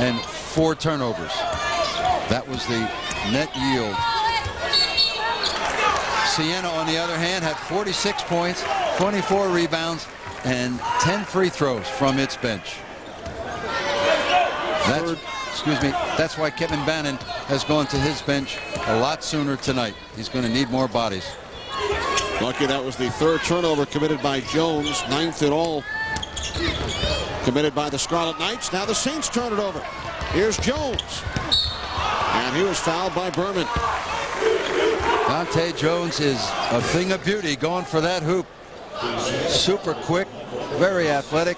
and four turnovers. That was the net yield. Siena, on the other hand, had forty-six points, twenty-four rebounds, and ten free throws from its bench. That's, excuse me, that's why Kevin Bannon has gone to his bench a lot sooner tonight. He's going to need more bodies. Lucky that was the third turnover committed by Jones, ninth in all committed by the Scarlet Knights. Now the Saints turn it over. Here's Jones. And he was fouled by Berman. Dahntay Jones is a thing of beauty going for that hoop. Super quick, very athletic.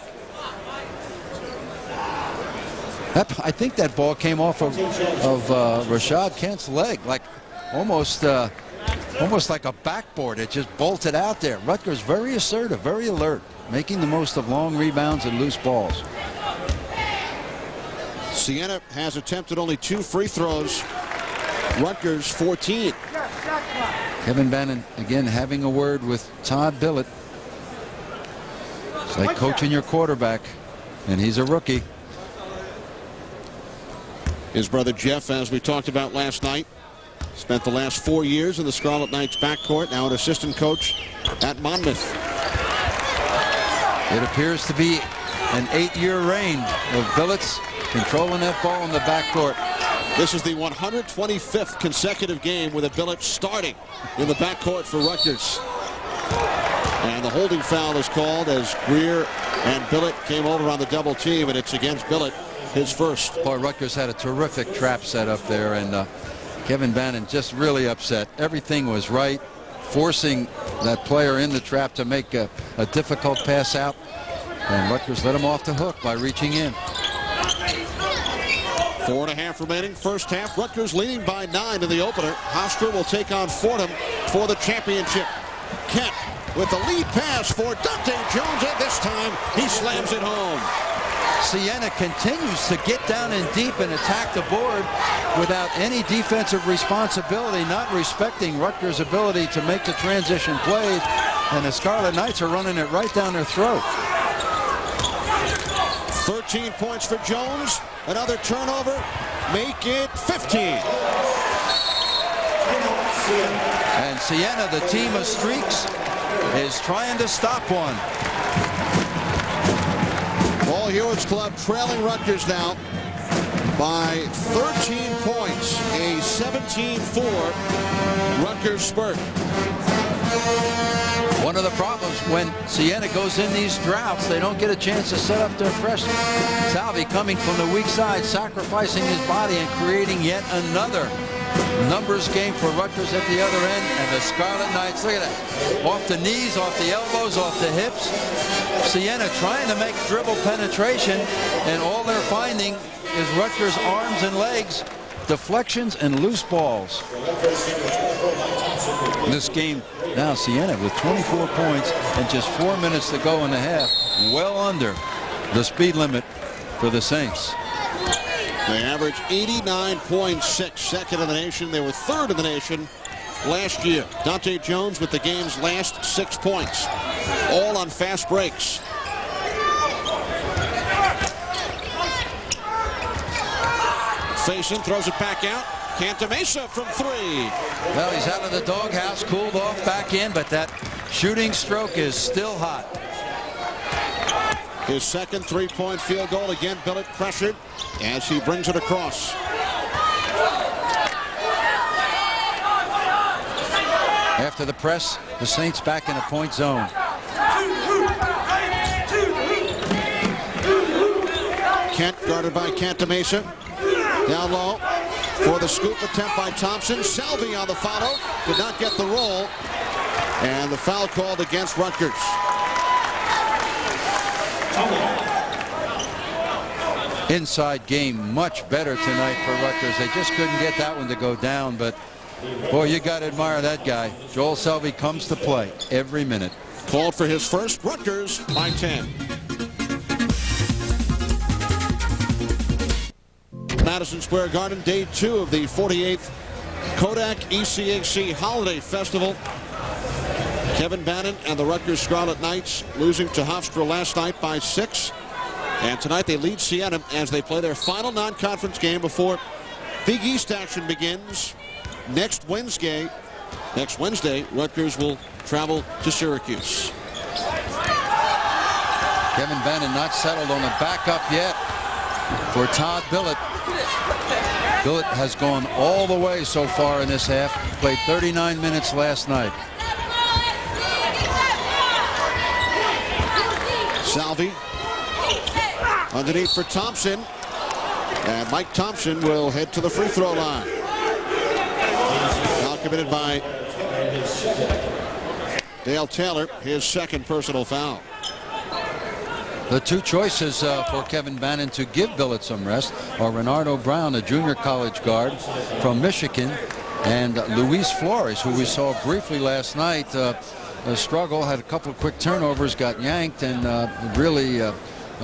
That, I think that ball came off of, of uh, Rashod Kent's leg, like almost uh, almost like a backboard. It just bolted out there. Rutgers very assertive, very alert, making the most of long rebounds and loose balls. Siena has attempted only two free throws. Rutgers fourteen. Kevin Bannon again having a word with Todd Billett. It's like coaching your quarterback, and he's a rookie. His brother Jeff, as we talked about last night, spent the last four years in the Scarlet Knights backcourt, now an assistant coach at Monmouth. It appears to be an eight-year reign of Billett's controlling that ball in the backcourt. This is the one hundred twenty-fifth consecutive game with a Billett starting in the backcourt for Rutgers. And the holding foul is called as Greer and Billett came over on the double team, and it's against Billett, his first. Boy, Rutgers had a terrific trap set up there, and uh, Kevin Bannon just really upset. Everything was right, forcing that player in the trap to make a, a difficult pass out, and Rutgers let him off the hook by reaching in. Four and a half remaining, first half. Rutgers leading by nine in the opener. Hofstra will take on Fordham for the championship. Kent with the lead pass for Dahntay Jones, and this time he slams it home. Siena continues to get down in deep and attack the board without any defensive responsibility, not respecting Rutgers' ability to make the transition plays, and the Scarlet Knights are running it right down their throat. thirteen points for Jones. Another turnover. Make it fifteen. And Siena, the team of streaks, is trying to stop one. Paul Hewitt's club trailing Rutgers now by thirteen points. A seventeen four Rutgers spurt. One of the problems when Siena goes in these droughts, they don't get a chance to set up their pressure. Salvi coming from the weak side, sacrificing his body and creating yet another numbers game for Rutgers at the other end. And the Scarlet Knights, look at that, off the knees, off the elbows, off the hips. Siena trying to make dribble penetration, and all they're finding is Rutgers' arms and legs, deflections and loose balls. In this game now, Siena with twenty-four points and just four minutes to go in the half, well under the speed limit for the Saints. They average eighty-nine point six, second in the nation. They were third in the nation last year. Dahntay Jones with the game's last six points, all on fast breaks. Faison throws it back out. Cantamessa from three. Well, he's out of the doghouse, cooled off, back in, but that shooting stroke is still hot. His second three-point field goal. Again, Billett pressured as he brings it across. After the press, the Saints back in a point zone. Kent guarded by Cantamessa. Down low for the scoop attempt by Thompson. Salvi on the follow. Did not get the roll. And the foul called against Rutgers. Inside game much better tonight for Rutgers. They just couldn't get that one to go down, but boy, you got to admire that guy. Joel Salvi comes to play every minute. Called for his first. Rutgers by ten. Madison Square Garden, day two of the forty-eighth Kodak E C A C Holiday Festival. Kevin Bannon and the Rutgers Scarlet Knights losing to Hofstra last night by six. And tonight they lead Siena as they play their final non-conference game before Big East action begins next Wednesday. Next Wednesday, Rutgers will travel to Syracuse. Kevin Bannon not settled on the backup yet for Todd Billett. Billett has gone all the way so far in this half. Played thirty-nine minutes last night. Salvi underneath for Thompson. And Mike Thompson will head to the free throw line. Foul committed by Dale Taylor, his second personal foul. The two choices uh, for Kevin Bannon to give Billett some rest are Renardo Brown, a junior college guard from Michigan, and Luis Flores, who we saw briefly last night uh, struggle, had a couple of quick turnovers, got yanked, and uh, really uh,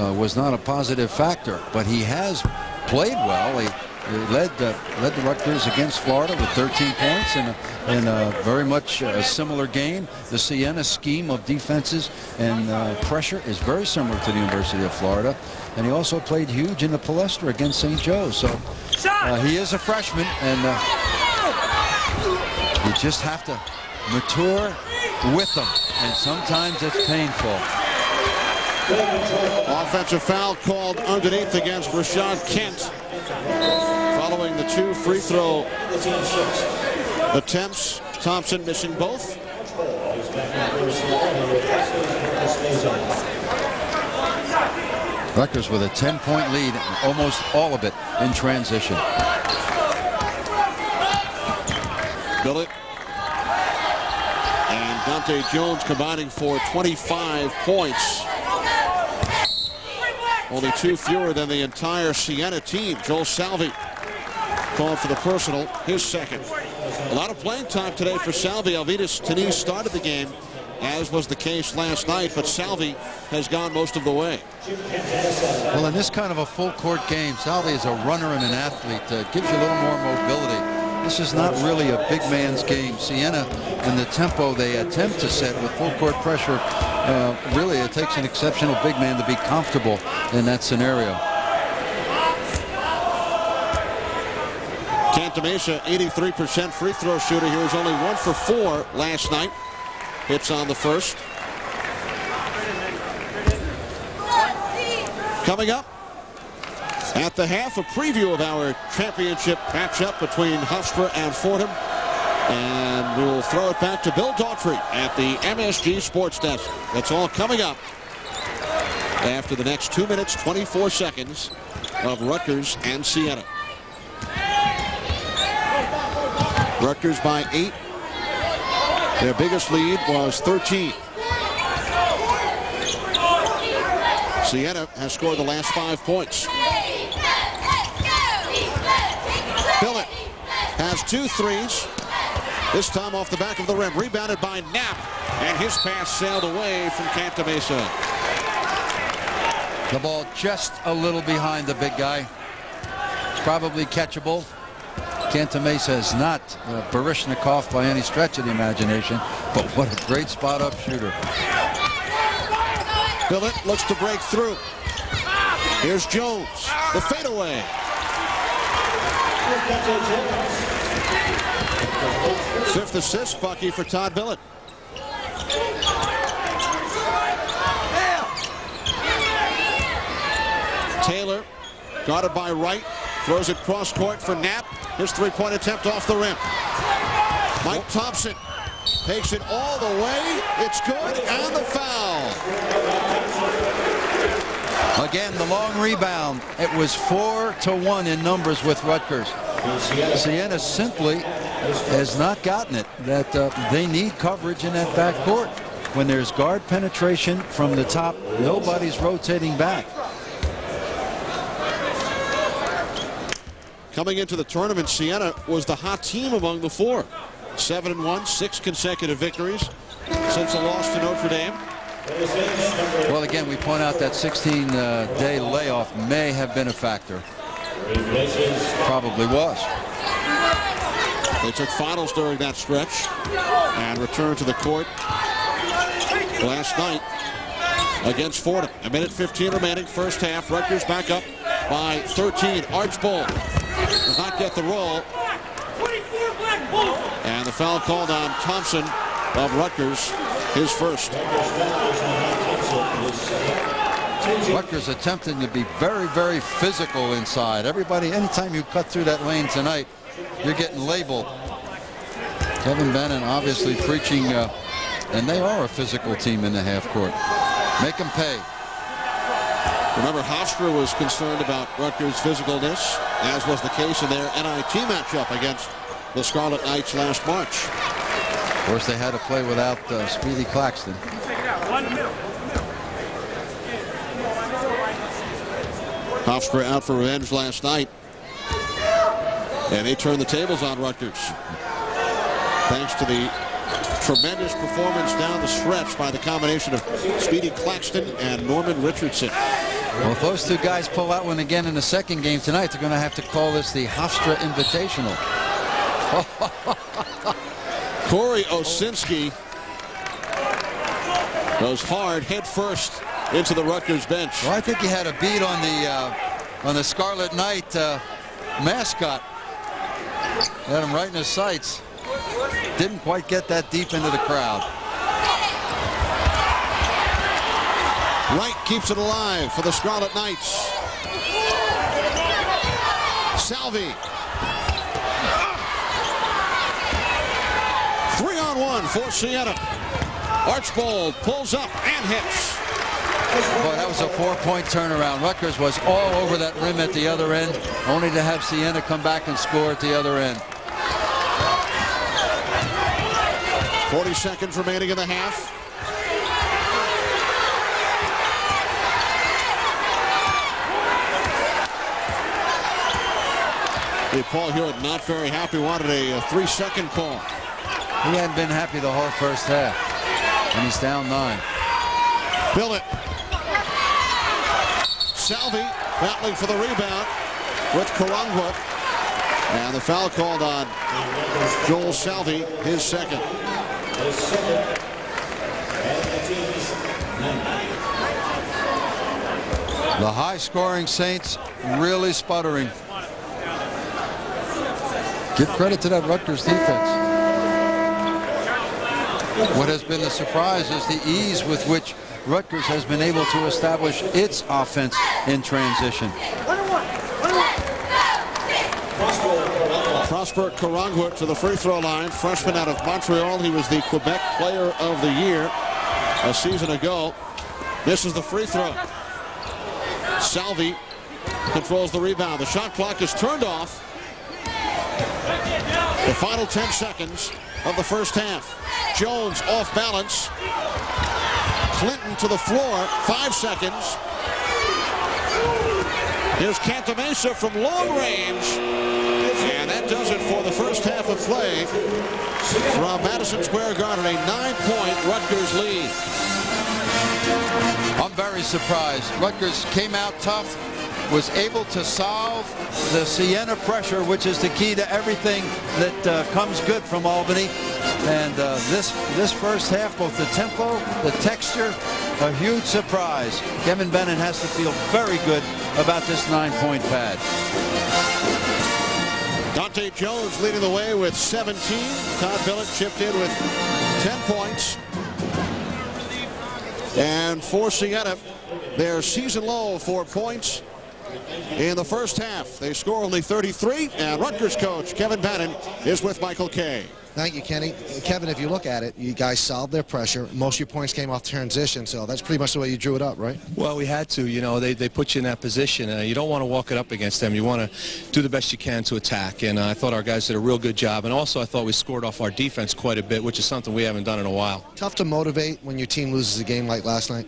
uh, was not a positive factor. But he has played well. He, he led, uh, led the Rutgers against Florida with thirteen points in a, in a very much a similar game. The Siena scheme of defenses and uh, pressure is very similar to the University of Florida. And he also played huge in the Palestra against Saint Joe's. So uh, he is a freshman, and uh, you just have to mature with them. And sometimes it's painful. Offensive foul called underneath against Rashod Kent. Following the two free throw attempts, Thompson missing both. Rutgers with a ten-point lead, almost all of it in transition. Billett and Dahntay Jones combining for twenty-five points. Only two fewer than the entire Siena team. Joel Salvi called for the personal, his second. A lot of playing time today for Salvi. Alvydas Tenys started the game, as was the case last night, but Salvi has gone most of the way. Well, in this kind of a full-court game, Salvi is a runner and an athlete. Uh, gives you a little more mobility. This is not really a big man's game. Siena, in the tempo they attempt to set with full court pressure, uh, really it takes an exceptional big man to be comfortable in that scenario. Cantamessa, eighty-three percent free throw shooter. He was only one for four last night. Hits on the first. Coming up, at the half, a preview of our championship matchup between Hofstra and Fordham. And we'll throw it back to Bill Daughtry at the M S G Sports Desk. That's all coming up after the next two minutes, twenty-four seconds of Rutgers and Siena. Rutgers by eight. Their biggest lead was thirteen. Siena has scored the last five points. Billett has two threes, this time off the back of the rim, rebounded by Knapp, and his pass sailed away from Cantamessa. The ball just a little behind the big guy. It's probably catchable. Cantamessa is not uh, Baryshnikov by any stretch of the imagination, but what a great spot-up shooter. Billett looks to break through. Here's Jones, the fadeaway. Fifth assist, Bucky, for Todd Billett. Taylor, guarded by Wright, throws it cross court for Knapp. His three-point attempt off the rim. Mike Thompson takes it all the way. It's good, and the foul. Again, the long rebound. It was four to one in numbers with Rutgers. Siena simply has not gotten it. That uh, they need coverage in that backcourt. When there's guard penetration from the top, nobody's rotating back. Coming into the tournament, Siena was the hot team among the four. seven and one, six consecutive victories since a loss to Notre Dame. Well, again, we point out that sixteen-day uh, layoff may have been a factor. Probably was. They took finals during that stretch and returned to the court last night against Fordham. A minute fifteen remaining, first half. Rutgers back up by thirteen. Archbold does not get the roll. And the foul called on Thompson of Rutgers, his first. Rutgers attempting to be very, very physical inside. Everybody, anytime you cut through that lane tonight, you're getting labeled. Kevin Bannon obviously preaching, uh, and they are a physical team in the half court. Make them pay. Remember, Hofstra was concerned about Rutgers' physicalness, as was the case in their N I T matchup against the Scarlet Knights last March. Of course, they had to play without uh, Speedy Claxton. Hofstra out for revenge last night, and they turned the tables on Rutgers, thanks to the tremendous performance down the stretch by the combination of Speedy Claxton and Norman Richardson. Well, if those two guys pull that one again in the second game tonight, they're going to have to call this the Hofstra Invitational. Corey Osinski goes hard, head first, into the Rutgers bench. Well, I think he had a beat on the uh, on the Scarlet Knight uh, mascot. Had him right in his sights. Didn't quite get that deep into the crowd. Wright keeps it alive for the Scarlet Knights. Salvi. Three on one for Siena. Archbold pulls up and hits. Boy, that was a four-point turnaround. Rutgers was all over that rim at the other end, only to have Siena come back and score at the other end. forty seconds remaining in the half. Hey, Paul Hewitt not very happy. Wanted a, a three-second call. He hadn't been happy the whole first half, and he's down nine. Billett. Salvi battling for the rebound with Karangwa. And the foul called on Joel Salvi, his second. The high-scoring Saints really sputtering. Give credit to that Rutgers defense. What has been the surprise is the ease with which Rutgers has been able to establish its offense in transition. Prosper Karangwa to the free throw line, freshman out of Montreal. He was the Quebec Player of the Year a season ago. This is the free throw. Salvi controls the rebound. The shot clock is turned off. The final ten seconds of the first half. Jones off balance. Clinton to the floor. Five seconds. Here's Cantamessa from long range. And that does it for the first half of play from Madison Square Garden, a nine-point Rutgers lead. I'm very surprised. Rutgers came out tough, was able to solve the Siena pressure, which is the key to everything that uh, comes good from Albany. And uh, this, this first half, both the tempo, the texture, a huge surprise. Kevin Bannon has to feel very good about this nine-point pad. Dahntay Jones leading the way with seventeen. Todd Billett chipped in with ten points. And for Siena, their season low for points in the first half. They score only thirty-three, and Rutgers coach Kevin Bannon is with Michael Kay. Thank you, Kenny. Kevin, if you look at it, you guys solved their pressure. Most of your points came off transition, so that's pretty much the way you drew it up, right? Well, we had to. You know, they, they put you in that position. Uh, you don't want to walk it up against them. You want to do the best you can to attack, and uh, I thought our guys did a real good job. And also, I thought we scored off our defense quite a bit, which is something we haven't done in a while. Tough to motivate when your team loses a game like last night?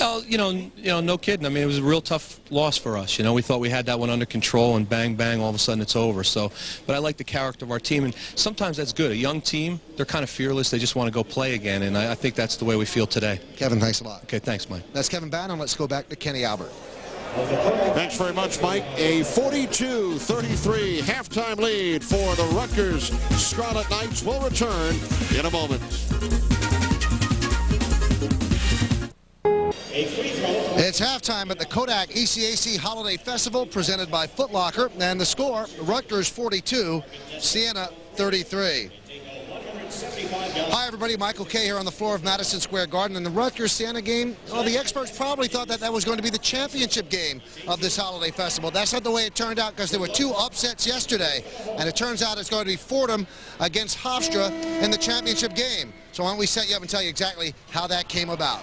Well, you know, you know, no kidding. I mean, it was a real tough loss for us. You know, we thought we had that one under control, and bang, bang, all of a sudden it's over. So, but I like the character of our team, and sometimes that's good. A young team, they're kind of fearless. They just want to go play again, and I, I think that's the way we feel today. Kevin, thanks a lot. Okay, thanks, Mike. That's Kevin Bannon. Let's go back to Kenny Albert. Thanks very much, Mike. A forty-two thirty-three halftime lead for the Rutgers Scarlet Knights. Will return in a moment. It's halftime at the Kodak E C A C Holiday Festival presented by Foot Locker, and the score, Rutgers forty-two, Siena thirty-three. Hi, everybody. Michael Kay here on the floor of Madison Square Garden. And the Rutgers-Siena game, well, the experts probably thought that that was going to be the championship game of this holiday festival. That's not the way it turned out, because there were two upsets yesterday. And it turns out it's going to be Fordham against Hofstra in the championship game. So why don't we set you up and tell you exactly how that came about.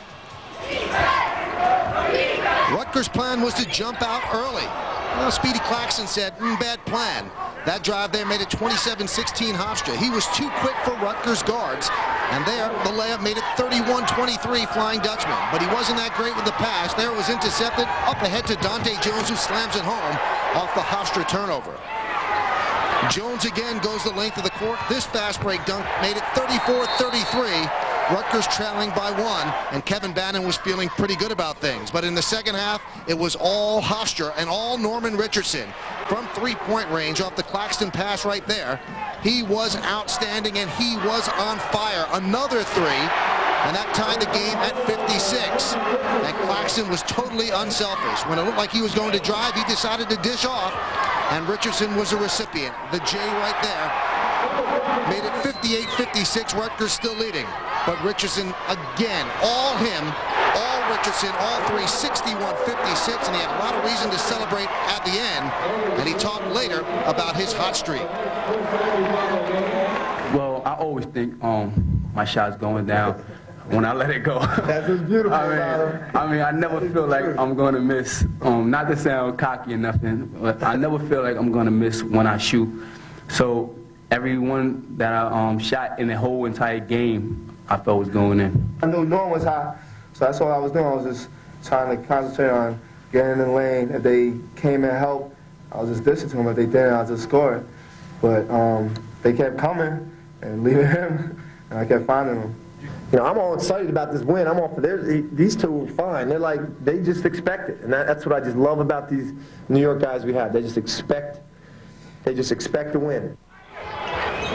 Defense! Defense! Rutgers' plan was to jump out early. Well, Speedy Claxton said, mm, bad plan. That drive there made it twenty-seven sixteen Hofstra. He was too quick for Rutgers guards. And there, the layup made it thirty-one twenty-three Flying Dutchman. But he wasn't that great with the pass. There it was intercepted. Up ahead to Dahntay Jones, who slams it home off the Hofstra turnover. Jones again goes the length of the court. This fast break dunk made it thirty-four thirty-three. Rutgers trailing by one, and Kevin Bannon was feeling pretty good about things. But in the second half, it was all Hofstra and all Norman Richardson from three-point range off the Claxton pass right there. He was outstanding, and he was on fire. Another three, and that tied the game at fifty-six. And Claxton was totally unselfish. When it looked like he was going to drive, he decided to dish off, and Richardson was the recipient. The J right there. Made it fifty-eight fifty-six, Rutgers still leading. But Richardson again, all him, all Richardson, all three, sixty-one fifty-six, and he had a lot of reason to celebrate at the end. And he talked later about his hot streak. Well, I always think um, my shot's going down when I let it go. That's just beautiful. I mean, I mean, I never feel like I'm going to miss. Um, not to sound cocky or nothing, but I never feel like I'm going to miss when I shoot. So everyone that I um, shot in the whole entire game, I felt was going in. I knew Norm was high, so that's all I was doing. I was just trying to concentrate on getting in the lane. If they came and helped, I was just dishing to them. If they didn't, I was just scoring. But um, they kept coming and leaving him, and I kept finding them. You know, I'm all excited about this win. I'm all for their, these two were fine. They're like, they just expect it. And that, that's what I just love about these New York guys we have. They just expect, they just expect to win.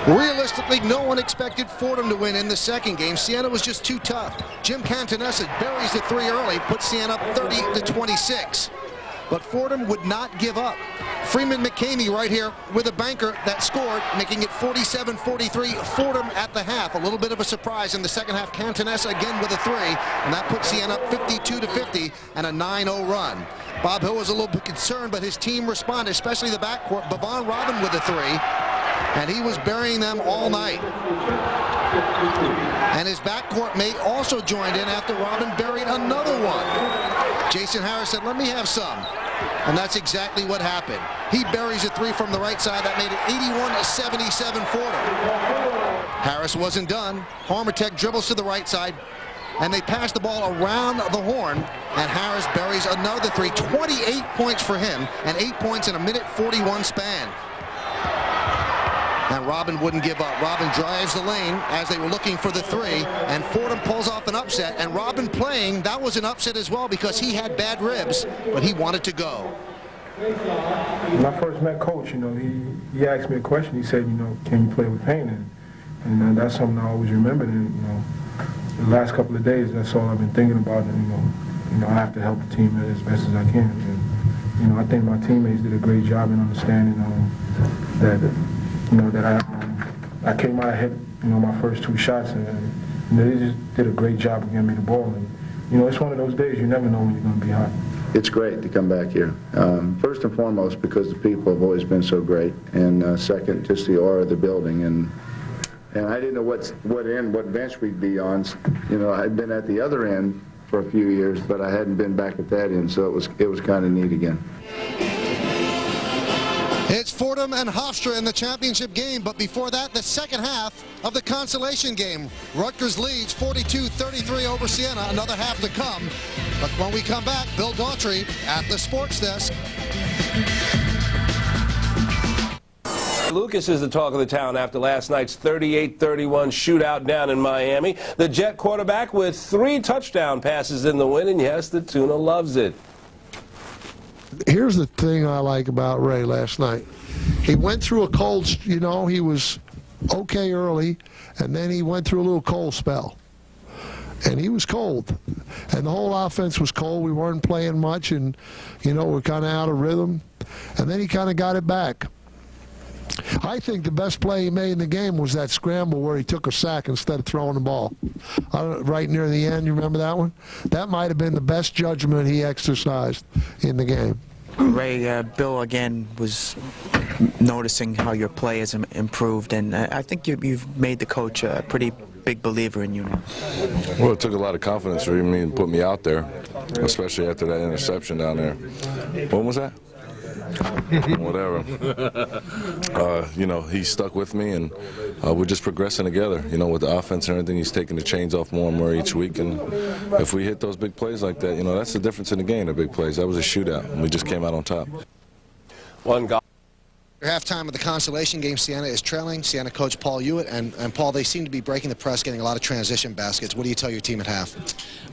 Realistically, no one expected Fordham to win in the second game. Siena was just too tough. Jim Cantamessa buries the three early, puts Siena up thirty to twenty-six. But Fordham would not give up. Freeman McCamey right here with a banker that scored, making it forty-seven forty-three. Fordham at the half. A little bit of a surprise in the second half. Cantamessa again with a three, and that puts Siena up fifty-two to fifty and a nine oh run. Bob Hill was a little bit concerned, but his team responded, especially the backcourt. Bavon Robin with a three. And he was burying them all night. And his backcourt mate also joined in after Robin buried another one. Jason Harris said, let me have some. And that's exactly what happened. He buries a three from the right side. That made it eighty-one to seventy-seven Fordham. Harris wasn't done. Harmatech dribbles to the right side. And they pass the ball around the horn, and Harris buries another three. twenty-eight points for him, and eight points in a minute forty-one span. And Robin wouldn't give up. Robin drives the lane as they were looking for the three, and Fordham pulls off an upset. And Robin playing, that was an upset as well because he had bad ribs, but he wanted to go. When I first met Coach, you know, he, he asked me a question. He said, you know, can you play with pain? And, and uh, that's something I always remembered. And, you know, the last couple of days, that's all I've been thinking about. And, you know, you know I have to help the team as best as I can. And, you know, I think my teammates did a great job in understanding um, that, you know, that I um, I came out and hit, you know, my first two shots, and, and they just did a great job of giving me the ball. And, you know, it's one of those days you never know when you're going to be hot. It's great to come back here. Um, first and foremost, because the people have always been so great, and uh, second, just the aura of the building. And and I didn't know what's, what end, what bench we'd be on. You know, I'd been at the other end for a few years, but I hadn't been back at that end, so it was it was kind of neat again. It's Fordham and Hofstra in the championship game, but before that, the second half of the consolation game. Rutgers leads forty-two thirty-three over Siena, another half to come. But when we come back, Bill Daughtry at the sports desk. Lucas is the talk of the town after last night's thirty-eight thirty-one shootout down in Miami. The Jet quarterback with three touchdown passes in the win, and yes, the Tuna loves it. Here's the thing I like about Ray last night. He went through a cold, you know, he was okay early, and then he went through a little cold spell. And he was cold. And the whole offense was cold. We weren't playing much, and, you know, we're kind of out of rhythm. And then he kind of got it back. I think the best play he made in the game was that scramble where he took a sack instead of throwing the ball. I don't know, right near the end, you remember that one? That might have been the best judgment he exercised in the game. Ray, uh, Bill again was noticing how your play has improved, and I think you've made the coach a pretty big believer in you now? Well, it took a lot of confidence for me to put me out there, especially after that interception down there. When was that? Whatever. Uh, you know, he stuck with me, and uh, we're just progressing together. You know, with the offense and everything, he's taking the chains off more and more each week. And if we hit those big plays like that, you know, that's the difference in the game, the big plays. That was a shootout, and we just came out on top. One goal. Halftime of the consolation game, Siena is trailing. Siena coach Paul Hewitt, and, and Paul, they seem to be breaking the press, getting a lot of transition baskets. What do you tell your team at half?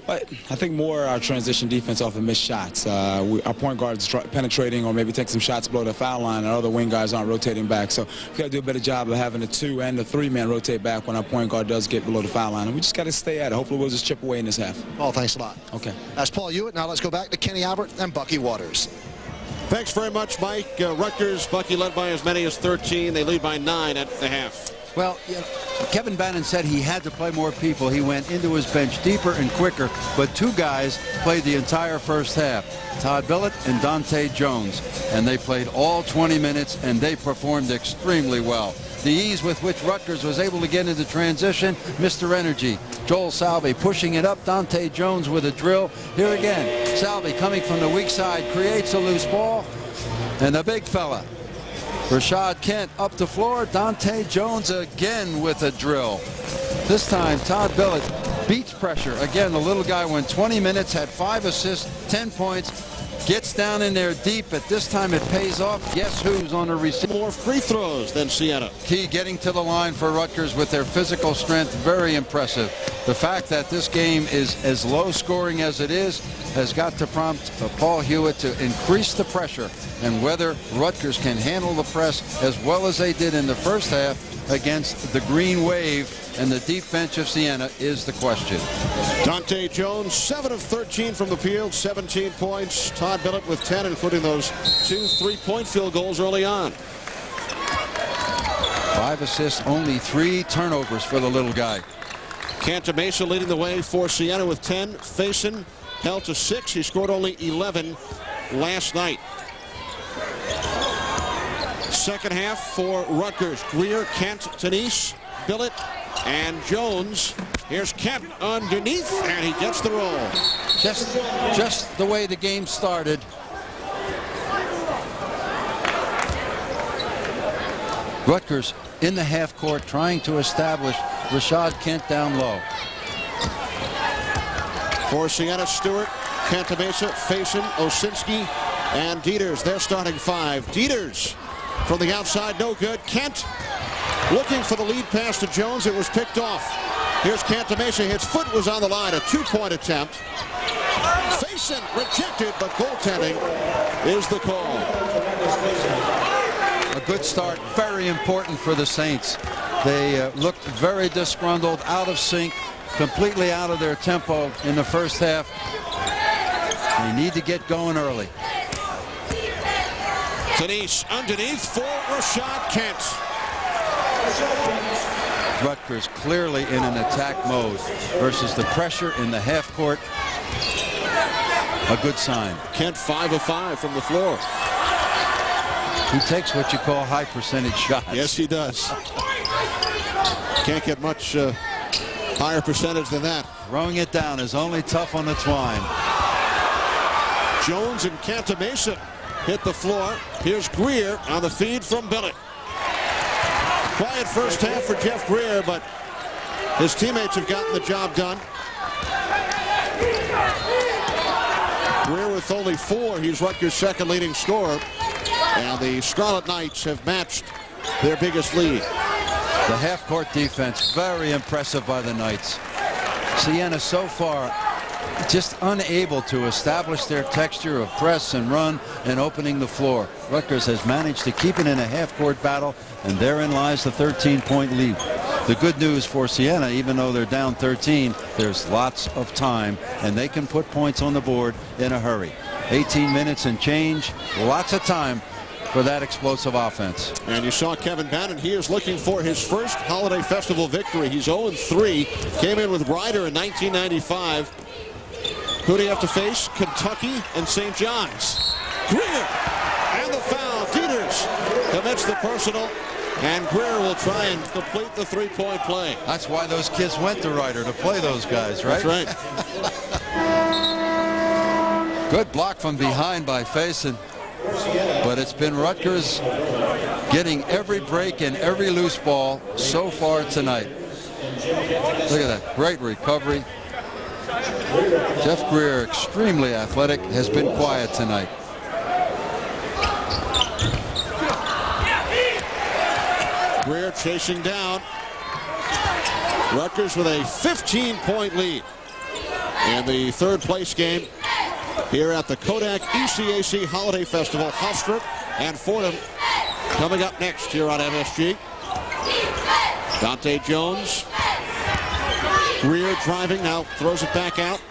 I think more our transition defense off of missed shots. Uh, we, our point guards penetrating or maybe taking some shots below the foul line, and our other wing guys aren't rotating back. So we got to do a better job of having the two and the three man rotate back when our point guard does get below the foul line. And we just got to stay at it. Hopefully we'll just chip away in this half. Paul, thanks a lot. Okay. That's Paul Hewitt. Now let's go back to Kenny Albert and Bucky Waters. Thanks very much, Mike. Uh, Rutgers, Bucky led by as many as thirteen. They lead by nine at the half. Well, you know, Kevin Bannon said he had to play more people. He went into his bench deeper and quicker, but two guys played the entire first half, Todd Billett and Dahntay Jones, and they played all twenty minutes, and they performed extremely well. The ease with which Rutgers was able to get into transition, Mister Energy, Joel Salvi pushing it up, Dahntay Jones with a drill. Here again, Salvi coming from the weak side, creates a loose ball, and the big fella, Rashod Kent up the floor, Dahntay Jones again with a drill. This time Todd Billett beats pressure. Again, the little guy went twenty minutes, had five assists, ten points, gets down in there deep, but this time it pays off. Guess who's on a receive? More free throws than Siena. Key getting to the line for Rutgers with their physical strength, very impressive. The fact that this game is as low scoring as it is has got to prompt Paul Hewitt to increase the pressure, and whether Rutgers can handle the press as well as they did in the first half against the green wave and the deep bench of Siena is the question. Dahntay Jones, seven of thirteen from the field, seventeen points. Todd Billett with ten, including those two three-point field goals early on. Five assists, only three turnovers for the little guy. Cantamessa leading the way for Siena with ten. Faison held to six. He scored only eleven last night. Second half for Rutgers. Greer, Kent, Tenys, Billett, and Jones. Here's Kent underneath, and he gets the roll. Just, just the way the game started. Rutgers in the half court trying to establish Rashod Kent down low. For Siena, Stewart, Cantamessa, Faison, Osinski, and Dieters. They're starting five. Dieters from the outside, no good. Kent looking for the lead pass to Jones. It was picked off. Here's Cantamessa. His foot was on the line. A two-point attempt. Faison rejected, but goaltending is the call. A good start. Very important for the Saints. They uh, looked very disgruntled, out of sync, completely out of their tempo in the first half. They need to get going early. Tenys underneath for Rashod Kent. Rutgers clearly in an attack mode versus the pressure in the half court. A good sign. Kent five of five from the floor. He takes what you call high percentage shots. Yes, he does. Can't get much uh, higher percentage than that. Throwing it down is only tough on the twine. Jones and Cantamessa hit the floor. Here's Greer on the feed from Billett. Quiet first half for Jeff Greer, but his teammates have gotten the job done. Greer with only four. He's Rutgers' second leading scorer, and the Scarlet Knights have matched their biggest lead. The half-court defense, very impressive by the Knights. Siena so far just unable to establish their texture of press and run and opening the floor. Rutgers has managed to keep it in a half-court battle, and therein lies the thirteen-point lead. The good news for Siena, even though they're down thirteen, there's lots of time, and they can put points on the board in a hurry. eighteen minutes and change, lots of time for that explosive offense. And you saw Kevin Bannon. He is looking for his first Holiday Festival victory. He's oh and three, came in with Ryder in nineteen ninety-five. Who do you have to face? Kentucky and Saint John's. Greer and the foul. Dieters commits the personal And Greer will try and complete the three-point play. That's why those kids went to Ryder, to play those guys, right? That's right. Good block from behind by Faison. But it's been Rutgers getting every break and every loose ball so far tonight. Look at that. Great recovery. Jeff Greer, extremely athletic, has been quiet tonight. Greer chasing down. Rutgers with a fifteen-point lead in the third place game here at the Kodak E C A C Holiday Festival. Hofstra and Fordham coming up next here on M S G. Dahntay Jones. Greer driving, now throws it back out.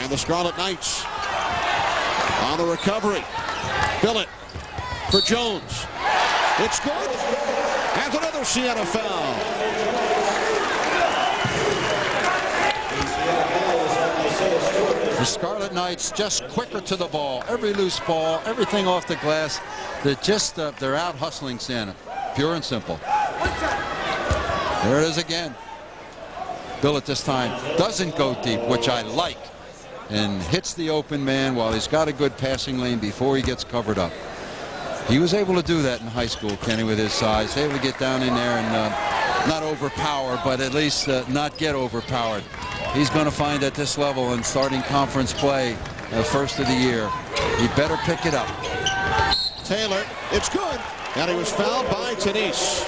And the Scarlet Knights on the recovery. Billett for Jones. It's good, and another Siena foul. The Scarlet Knights just quicker to the ball. Every loose ball, everything off the glass. They're just, uh, they're out hustling Siena, pure and simple. There it is again. Billett this time doesn't go deep, which I like, and hits the open man while he's got a good passing lane before he gets covered up. He was able to do that in high school, Kenny, with his size. Able to get down in there and uh, not overpower, but at least uh, not get overpowered. He's going to find at this level in starting conference play, uh, first of the year. He better pick it up. Taylor, it's good, and he was fouled by Tenys.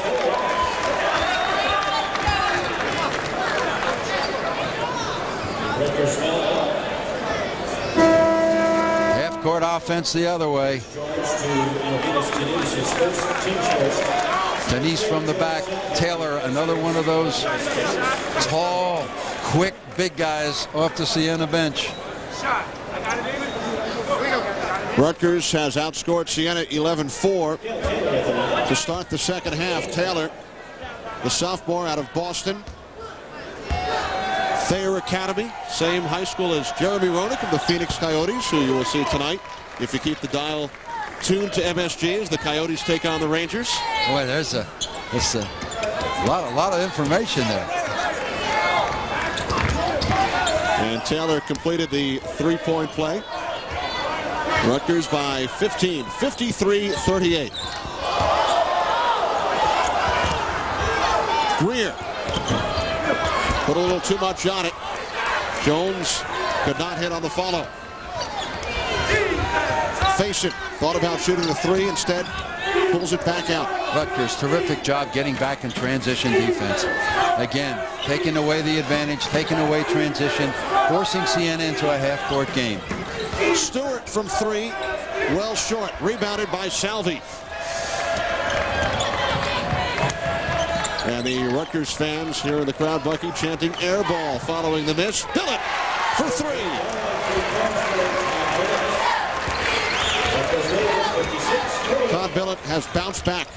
Half-court offense the other way. Tenys from the back. Taylor, another one of those tall, quick, big guys off the Siena bench. Rutgers has outscored Siena eleven four to start the second half. Taylor, the sophomore out of Boston, Thayer Academy, same high school as Jeremy Roenick of the Phoenix Coyotes, who you will see tonight if you keep the dial tuned to M S G as the Coyotes take on the Rangers. Boy, there's a, there's a lot, a lot of information there. And Taylor completed the three-point play. Rutgers by fifteen, fifty-three thirty-eight. Greer put a little too much on it. Jones could not hit on the follow. Faison thought about shooting a three, instead pulls it back out. Rutgers, terrific job getting back in transition defense. Again, taking away the advantage, taking away transition, forcing Siena into a half-court game. Stewart from three, well short, rebounded by Salvi. And the Rutgers fans here in the crowd, Bucky, chanting air ball following the miss. Billett for three. Todd Billett has bounced back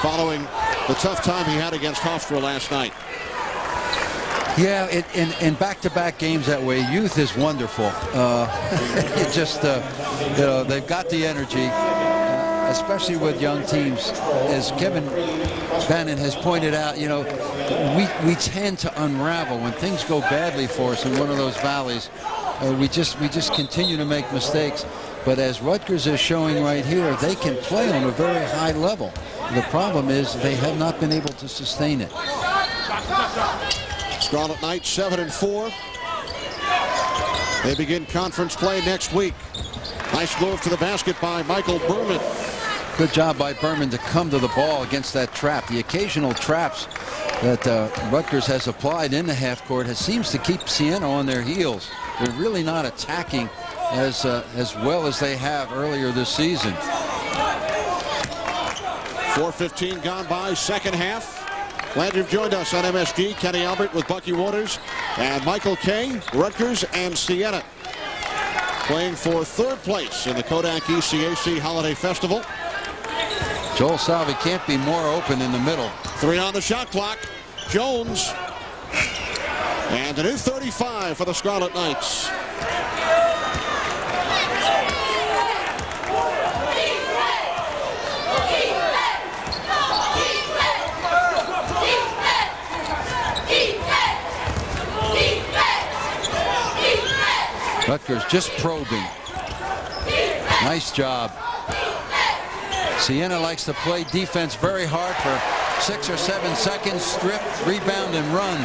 following the tough time he had against Hofstra last night. Yeah, it, in, in back-to-back games that way, youth is wonderful. Uh, it just, uh, you know, they've got the energy, especially with young teams. As Kevin Bannon has pointed out, you know, we, we tend to unravel when things go badly for us in one of those valleys. Uh, we just we just continue to make mistakes. But as Rutgers is showing right here, they can play on a very high level. The problem is they have not been able to sustain it. Scarlet Knights seven and four. They begin conference play next week. Nice move to the basket by Michael Berman. Good job by Berman to come to the ball against that trap. The occasional traps that uh, Rutgers has applied in the half court has seems to keep Siena on their heels. They're really not attacking as uh, as well as they have earlier this season. four fifteen gone by, second half. Glad you've joined us on M S G. Kenny Albert with Bucky Waters and Michael Kay. Rutgers and Siena playing for third place in the Kodak E C A C Holiday Festival. Joel Salvi can't be more open in the middle. Three on the shot clock. Jones. And a new thirty-five for the Scarlet Knights. Rutgers just probing. Nice job. Siena likes to play defense very hard for six or seven seconds, strip, rebound, and run.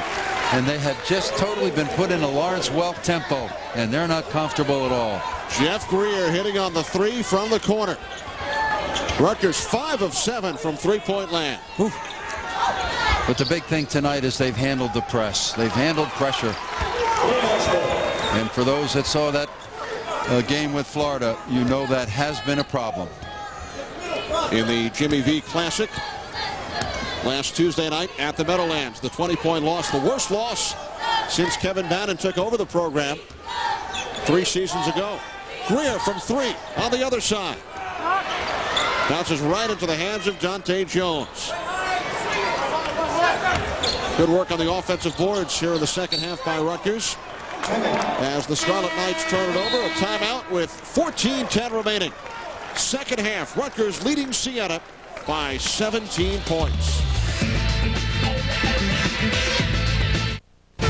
And they have just totally been put in a Lawrence Welk tempo, and they're not comfortable at all. Jeff Greer hitting on the three from the corner. Rutgers five of seven from three-point land. Whew. But the big thing tonight is they've handled the press. They've handled pressure. And for those that saw that uh, game with Florida, you know that has been a problem. In the Jimmy V Classic last Tuesday night at the Meadowlands, the twenty-point loss, the worst loss since Kevin Bannon took over the program three seasons ago. Greer from three on the other side. Bounces right into the hands of Dahntay Jones. Good work on the offensive boards here in the second half by Rutgers as the Scarlet Knights turn it over. A timeout with fourteen ten remaining. Second half, Rutgers leading Siena by seventeen points.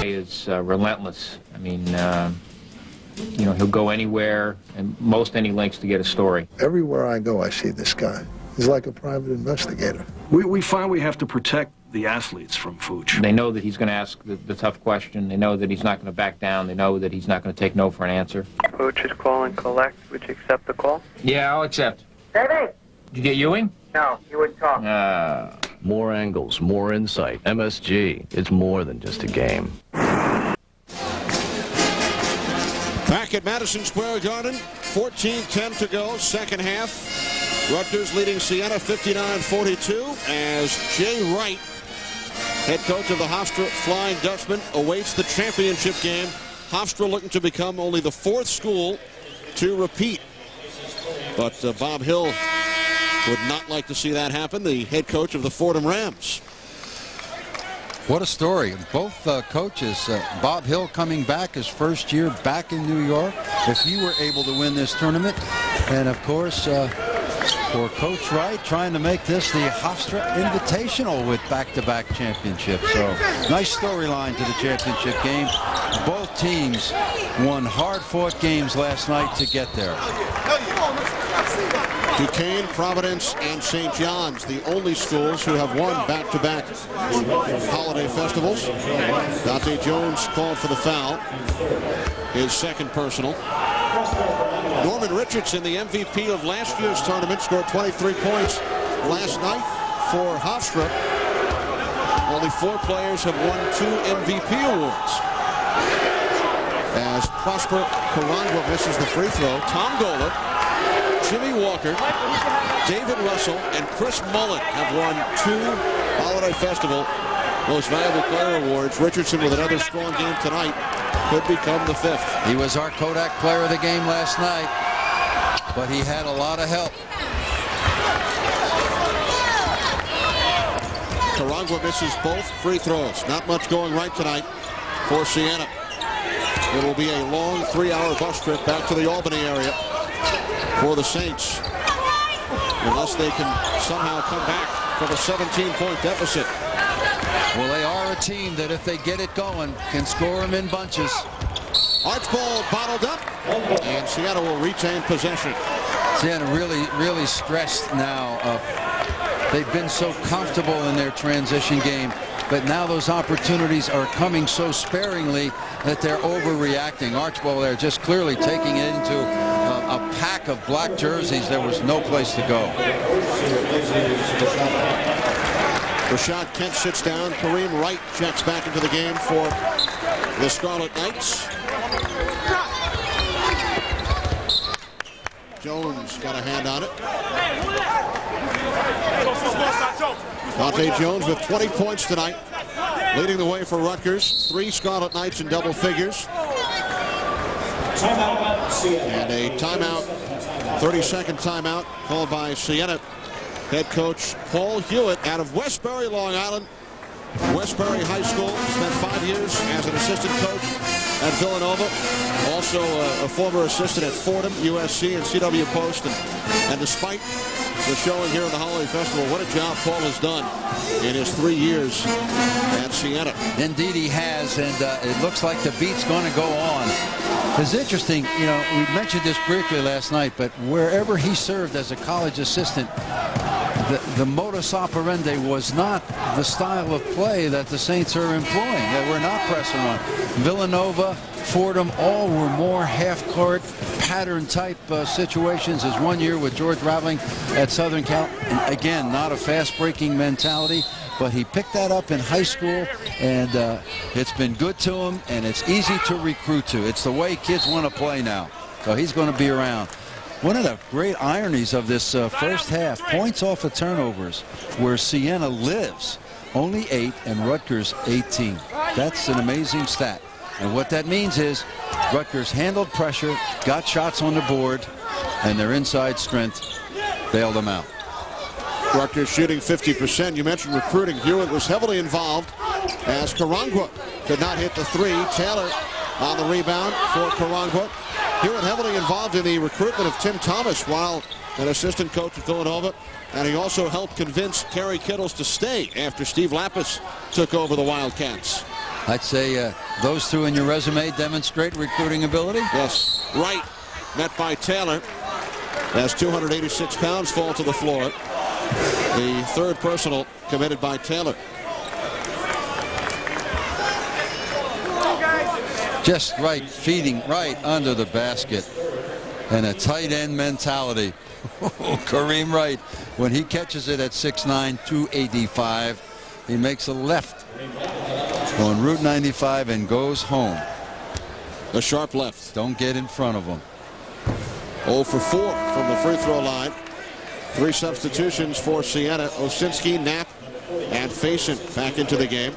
It's uh, relentless. I mean, uh, you know, he'll go anywhere and most any lengths to get a story. Everywhere I go, I see this guy. He's like a private investigator. We, we find we have to protect the athletes from Fooch. They know that he's going to ask the, the tough question. They know that he's not going to back down. They know that he's not going to take no for an answer. Fooch is call and collect. Would you accept the call? Yeah, I'll accept. David! Did you get Ewing? No, you wouldn't talk. Uh, more angles, more insight. M S G, it's more than just a game. Back at Madison Square Garden, fourteen ten to go, second half. Rutgers leading Siena fifty-nine forty-two as Jay Wright, head coach of the Hofstra Flying Dutchman, awaits the championship game. Hofstra looking to become only the fourth school to repeat. But uh, Bob Hill would not like to see that happen, the head coach of the Fordham Rams. What a story. Both uh, coaches, uh, Bob Hill coming back his first year back in New York, if he were able to win this tournament. And, of course, uh, for Coach Wright, trying to make this the Hofstra Invitational with back-to-back championships. So, nice storyline to the championship game. Both teams won hard-fought games last night to get there. Duquesne, Providence, and Saint John's, the only schools who have won back-to-back holiday festivals. Dahntay Jones called for the foul, his second personal. Norman Richardson, the M V P of last year's tournament, scored twenty-three points last night for Hofstra. Only four players have won two M V P awards. As Prosper Karangwa misses the free throw, Tom Golub, Jimmy Walker, David Russell, and Chris Mullen have won two Holiday Festival Most Valuable Player awards. Richardson, with another strong game tonight, could become the fifth. He was our Kodak Player of the Game last night, but he had a lot of help. Karangwa misses both free throws. Not much going right tonight for Siena. It will be a long three-hour bus trip back to the Albany area for the Saints, unless they can somehow come back from a seventeen-point deficit. Well, they are a team that, if they get it going, can score them in bunches. Archbold bottled up, and Siena will retain possession. Siena really, really stressed now. Uh, they've been so comfortable in their transition game, but now those opportunities are coming so sparingly that they're overreacting. Archbold there just clearly taking it into a pack of black jerseys. There was no place to go. Rashod Kent sits down. Kareem Wright checks back into the game for the Scarlet Knights. Jones got a hand on it. Dahntay Jones with twenty points tonight, leading the way for Rutgers. Three Scarlet Knights in double figures. And a timeout, thirty-second timeout called by Siena head coach Paul Hewitt out of Westbury, Long Island. Westbury High School, spent five years as an assistant coach at Villanova. Also a, a former assistant at Fordham, U S C, and C W Post. And, and despite the showing here at the Holiday Festival. What a job Paul has done in his three years at Siena. Indeed he has, and uh, it looks like the beat's going to go on. It's interesting, you know, we mentioned this briefly last night, but wherever he served as a college assistant, the, the modus operandi was not the style of play that the Saints are employing. They were not pressing on. Villanova, Fordham, all were more half-court, pattern-type uh, situations, as one year with George Raveling at Southern Cal. And again, not a fast-breaking mentality, but he picked that up in high school, and uh, it's been good to him, and it's easy to recruit to. It's the way kids want to play now, so he's going to be around. One of the great ironies of this uh, first half, points off of turnovers, where Siena lives only eight and Rutgers eighteen. That's an amazing stat. And what that means is Rutgers handled pressure, got shots on the board, and their inside strength bailed them out. Rutgers shooting fifty percent. You mentioned recruiting. Hewitt was heavily involved as Karangwa could not hit the three. Taylor on the rebound for Karangwa. Hewitt heavily involved in the recruitment of Tim Thomas while an assistant coach at Villanova, and he also helped convince Kerry Kittles to stay after Steve Lapis took over the Wildcats. I'd say uh, those two in your resume demonstrate recruiting ability. Yes. Right, met by Taylor, as two hundred eighty-six pounds fall to the floor. The third personal committed by Taylor. Just right, feeding right under the basket, and a tight end mentality. Kareem Wright, when he catches it at six nine, two eighty-five, he makes a left on Route ninety-five and goes home. A sharp left. Don't get in front of him. oh for four from the free throw line. Three substitutions for Siena. Osinski, Knapp, and Faison back into the game.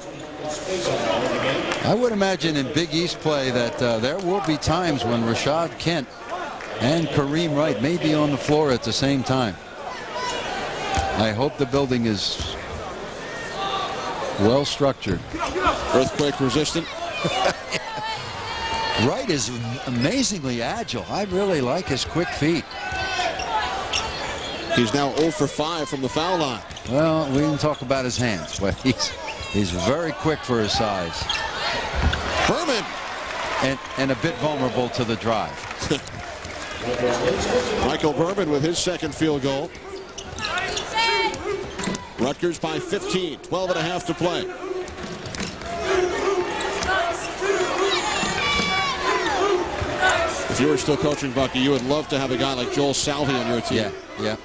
I would imagine in Big East play that uh, there will be times when Rashod Kent and Kareem Wright may be on the floor at the same time. I hope the building is well structured. Earthquake resistant. Wright is amazingly agile. I really like his quick feet. He's now oh for five from the foul line. Well, we didn't talk about his hands, but he's he's very quick for his size. Berman! And, and a bit vulnerable to the drive. Michael Berman with his second field goal. Rutgers by fifteen, twelve and a half to play. If you were still coaching, Bucky, you would love to have a guy like Joel Salvi on your team. Yeah, yeah.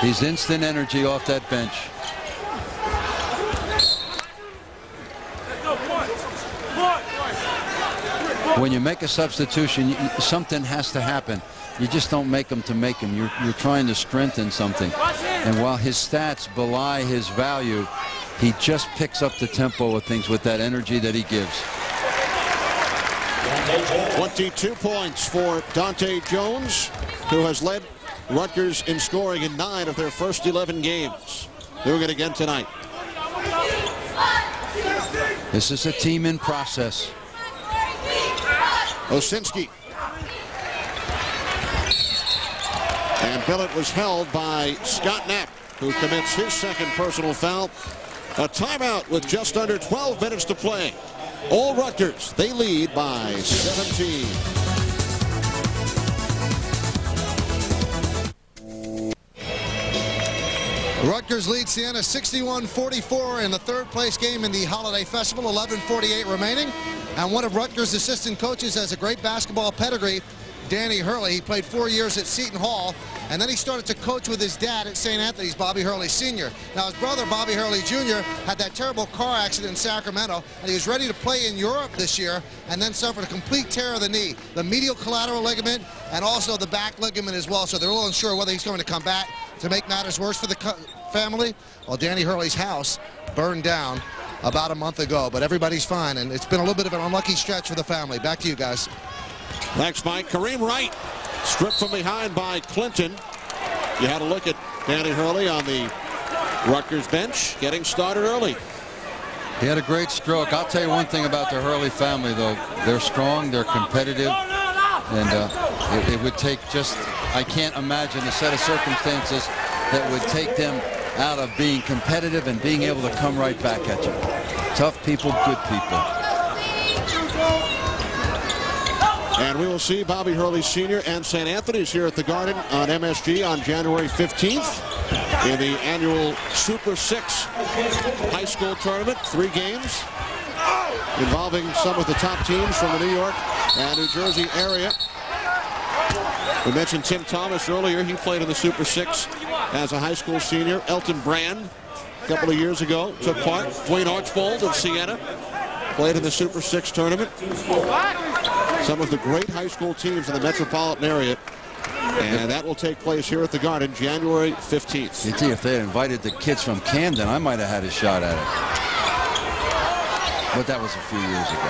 He's instant energy off that bench. When you make a substitution, something has to happen. You just don't make them to make them. You're, you're trying to strengthen something. And while his stats belie his value, he just picks up the tempo of things with that energy that he gives. twenty-two points for Dahntay Jones, who has led Rutgers in scoring in nine of their first eleven games. Doing it again tonight. This is a team in process. Osinski. And Billett was held by Scott Knapp, who commits his second personal foul. A timeout with just under twelve minutes to play. All Rutgers, they lead by seventeen. Rutgers leads Siena sixty-one forty-four in the third-place game in the Holiday Festival, eleven forty-eight remaining. And one of Rutgers' assistant coaches has a great basketball pedigree, Danny Hurley. He played four years at Seton Hall, and then he started to coach with his dad at Saint Anthony's, Bobby Hurley Senior Now his brother, Bobby Hurley Junior, had that terrible car accident in Sacramento, and he was ready to play in Europe this year, and then suffered a complete tear of the knee, the medial collateral ligament, and also the back ligament as well, so they're a little unsure whether he's going to come back. To make matters worse for the family, well, Danny Hurley's house burned down about a month ago, but everybody's fine, and it's been a little bit of an unlucky stretch for the family. Back to you guys. Thanks, Mike. Kareem Wright stripped from behind by Clinton. You had a look at Danny Hurley on the Rutgers bench, getting started early. He had a great stroke. I'll tell you one thing about the Hurley family, though. They're strong, they're competitive, and uh, it, it would take just, I can't imagine, a set of circumstances that would take them out of being competitive and being able to come right back at you. Tough people, good people. And we will see Bobby Hurley Senior and Saint Anthony's here at the Garden on M S G on January fifteenth in the annual Super Six high school tournament. Three games involving some of the top teams from the New York and New Jersey area. We mentioned Tim Thomas earlier. He played in the Super Six as a high school senior. Elton Brand, a couple of years ago, took part. Dwayne Archbold of Siena played in the Super Six tournament. Some of the great high school teams in the metropolitan area. And that will take place here at the Garden January fifteenth. You see, if they had invited the kids from Camden, I might have had a shot at it. But that was a few years ago.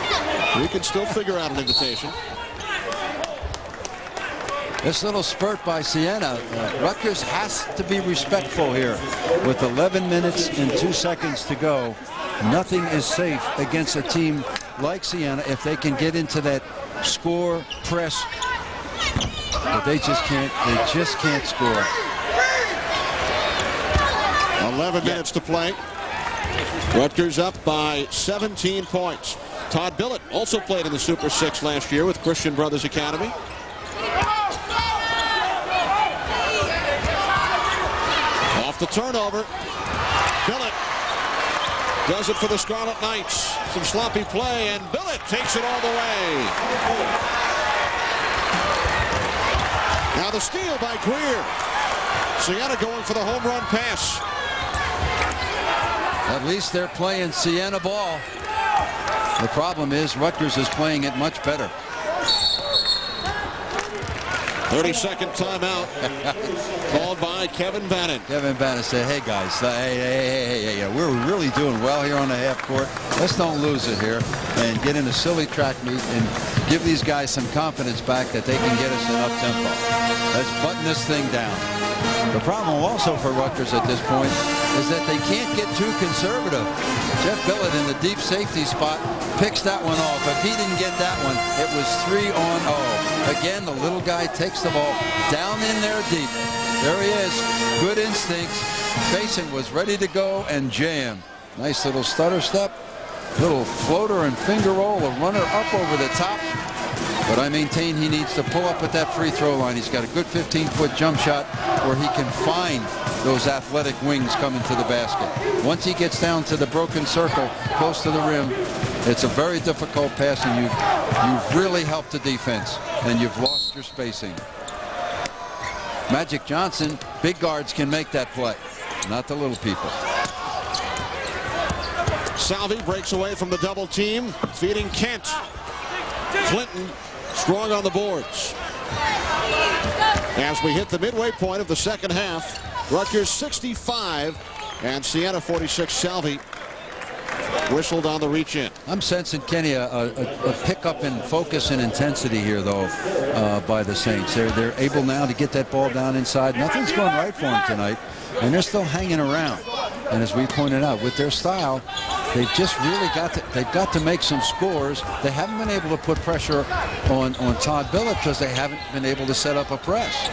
We can still figure out an invitation. This little spurt by Siena, uh, Rutgers has to be respectful here. With eleven minutes and two seconds to go, nothing is safe against a team like Siena if they can get into that score press. But they just can't. They just can't score. eleven yeah. minutes to play. Rutgers up by seventeen points. Todd Billett also played in the Super Six last year with Christian Brothers Academy. Off the turnover. Billett does it for the Scarlet Knights. Some sloppy play, and Billett takes it all the way. Now the steal by Greer. Siena going for the home run pass. At least they're playing Siena ball. The problem is Rutgers is playing it much better. thirty-second timeout called by Kevin Bannon. Kevin Bannon said, hey, guys, hey, hey, hey, hey, hey, we're really doing well here on the half court. Let's don't lose it here and get in a silly track meet and give these guys some confidence back that they can get us an up-tempo. Let's button this thing down. The problem also for Rutgers at this point is that they can't get too conservative. Jeff Billett in the deep safety spot picks that one off. If he didn't get that one, it was three on oh. Again, the little guy takes the ball down in there deep. There he is. Good instincts. Faison was ready to go and jam. Nice little stutter step, little floater and finger roll, a runner up over the top. But I maintain he needs to pull up at that free throw line. He's got a good fifteen-foot jump shot where he can find those athletic wings coming to the basket. Once he gets down to the broken circle close to the rim, it's a very difficult pass, and you've, you've really helped the defense, and you've lost your spacing. Magic Johnson, big guards can make that play, not the little people. Salvi breaks away from the double team, feeding Kent. Clinton strong on the boards. As we hit the midway point of the second half, Rutgers sixty-five and Siena forty-six. Salvi whistled on the reach in. I'm sensing, Kenny, a, a, a pickup in focus and intensity here, though, uh, by the Saints. They're, they're able now to get that ball down inside. Nothing's going right for them tonight, and they're still hanging around. And as we pointed out, with their style, they've just really got to, they've got to make some scores. They haven't been able to put pressure on, on Todd Billett because they haven't been able to set up a press.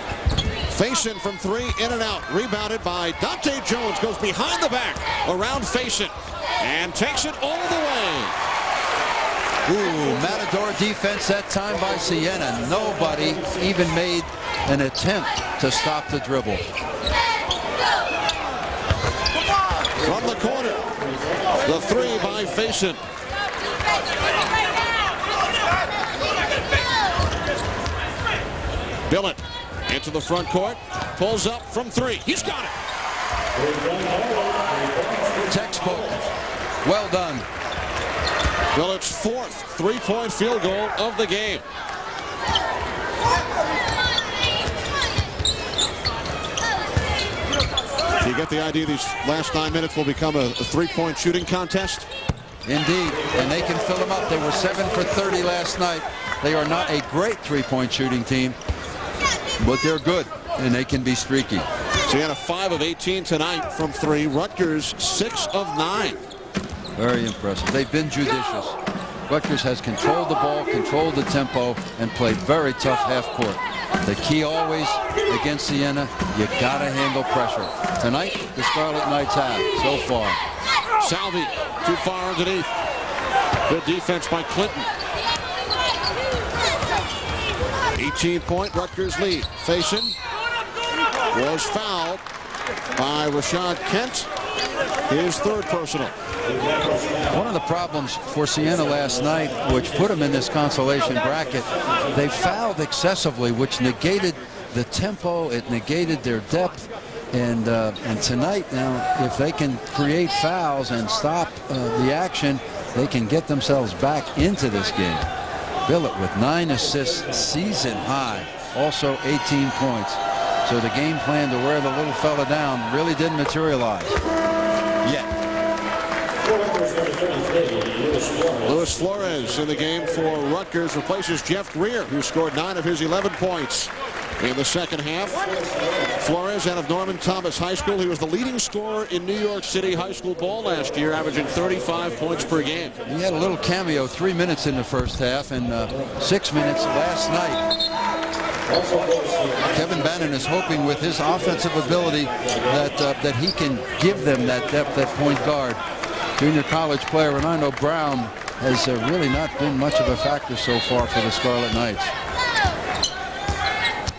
Faison from three, in and out, rebounded by Dahntay Jones, goes behind the back, around Faison, and takes it all the way. Ooh, Matador defense that time by Siena. Nobody even made an attempt to stop the dribble. From the corner, the three by Faison. Billett into the front court, pulls up from three. He's got it. Textbook. Well done. Billett's fourth three-point field goal of the game. You get the idea these last nine minutes will become a, a three-point shooting contest? Indeed, and they can fill them up. They were seven for thirty last night. They are not a great three-point shooting team, but they're good, and they can be streaky. Siena five of eighteen tonight from three. Rutgers six of nine. Very impressive. They've been judicious. Rutgers has controlled the ball, controlled the tempo, and played very tough half court. The key always against Siena, you gotta handle pressure. Tonight, the Scarlet Knights have so far. Salvi, too far underneath. Good defense by Clinton. eighteen point Rutgers lead. Faison was fouled by Rashod Kent. His third personal. One of the problems for Siena last night, which put them in this consolation bracket, they fouled excessively, which negated the tempo, it negated their depth, and uh, and tonight now, if they can create fouls and stop uh, the action, they can get themselves back into this game. Billett with nine assists, season high, also eighteen points. So the game plan to wear the little fella down really didn't materialize yet. Luis Flores in the game for Rutgers replaces Jeff Greer, who scored nine of his eleven points in the second half. Flores out of Norman Thomas High School. He was the leading scorer in New York City high school ball last year, averaging thirty-five points per game. He had a little cameo, three minutes in the first half and uh, six minutes last night. Kevin Bannon is hoping with his offensive ability that uh, that he can give them that depth at point guard. Junior college player Renando Brown has uh, really not been much of a factor so far for the Scarlet Knights,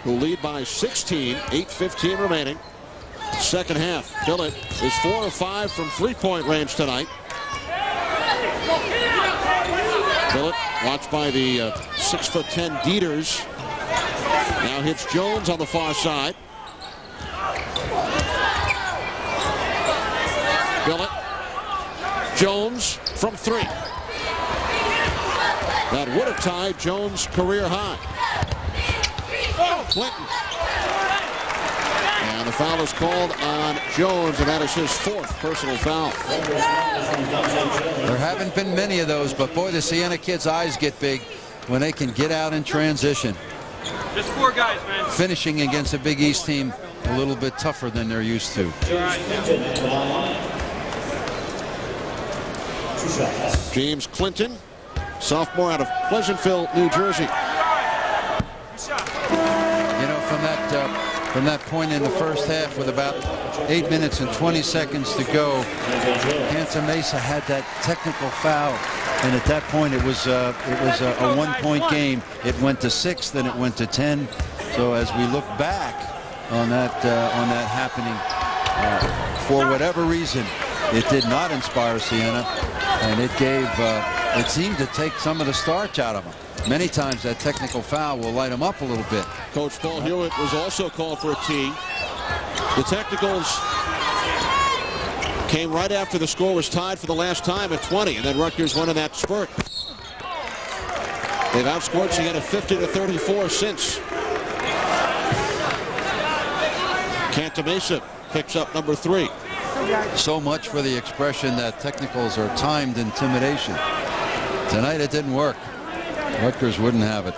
who lead by sixteen, eight fifteen remaining. Second half. Billett is four or five from three-point range tonight. Billett, watched by the uh, six foot ten Dieters. Now hits Jones on the far side. Billett. Jones from three. That would have tied Jones' career high. Clinton. And the foul is called on Jones, and that is his fourth personal foul. There haven't been many of those, but boy, the Siena kids' eyes get big when they can get out in transition. Just four guys, man. Finishing against a Big East team a little bit tougher than they're used to. James Clinton, sophomore out of Pleasantville, New Jersey. You know, from that uh, from that point in the first half, with about eight minutes and twenty seconds to go, Cantamessa had that technical foul. And at that point, it was uh, it was uh, a one-point game. It went to six, then it went to ten. So as we look back on that uh, on that happening, uh, for whatever reason, it did not inspire Siena, and it gave uh, it seemed to take some of the starch out of them. Many times that technical foul will light them up a little bit. Coach Paul Hewitt was also called for a tee. The technicals came right after the score was tied for the last time at twenty, and then Rutgers won in that spurt. They've outscored Siena fifty to thirty-four since. Cantamessa picks up number three. So much for the expression that technicals are timed intimidation. Tonight it didn't work. Rutgers wouldn't have it.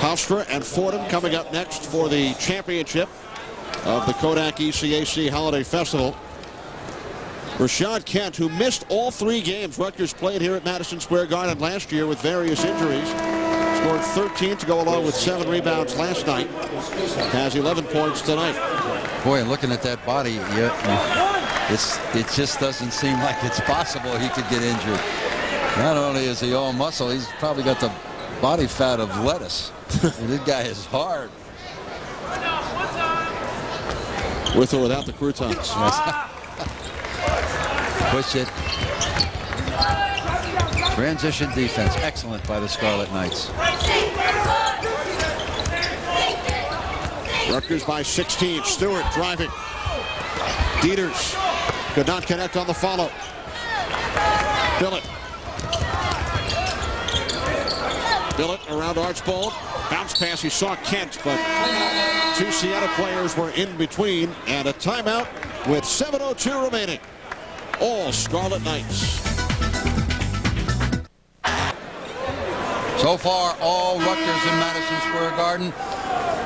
Hofstra and Fordham coming up next for the championship of the Kodak E C A C Holiday Festival. Rashod Kent, who missed all three games Rutgers played here at Madison Square Garden last year with various injuries, scored thirteen to go along with seven rebounds last night, has eleven points tonight. Boy, looking at that body, yeah, it's, it just doesn't seem like it's possible he could get injured. Not only is he all muscle, he's probably got the body fat of lettuce. And this guy is hard. With or without the croutons. Push it. Transition defense, excellent by the Scarlet Knights. Rutgers by sixteen. Stewart driving. Dieters could not connect on the follow. Billett. Billett around Archbold. Bounce pass, he saw Kent, but two Siena players were in between, and a timeout with seven oh two remaining. All Scarlet Knights. So far, all Rutgers in Madison Square Garden.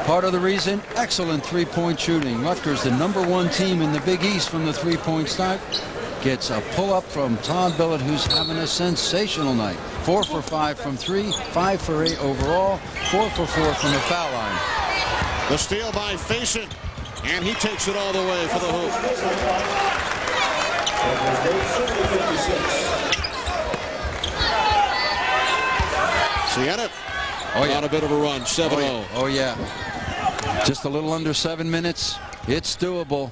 Part of the reason, excellent three-point shooting. Rutgers, the number one team in the Big East from the three-point side. gets a pull-up from Todd Billett, who's having a sensational night. Four for five from three, five for eight overall, four for four from the foul line. The steal by Faison, and he takes it all the way for the hoop. Siena oh, yeah. on a bit of a run, seven oh. Oh, oh, yeah. Just a little under seven minutes. It's doable.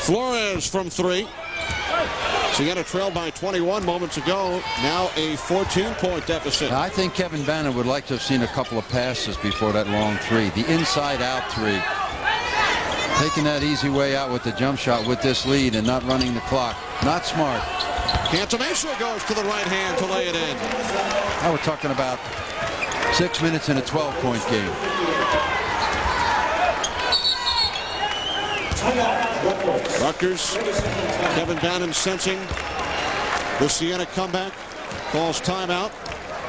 Flores from three. Siena trailed by twenty-one moments ago. Now a fourteen point deficit. Now I think Kevin Bannon would like to have seen a couple of passes before that long three. The inside-out three. Taking that easy way out with the jump shot with this lead and not running the clock. Not smart. Cantamessa goes to the right hand to lay it in. Now we're talking about six minutes in a twelve point game. Rutgers, Kevin Bannon sensing the Siena comeback, calls timeout,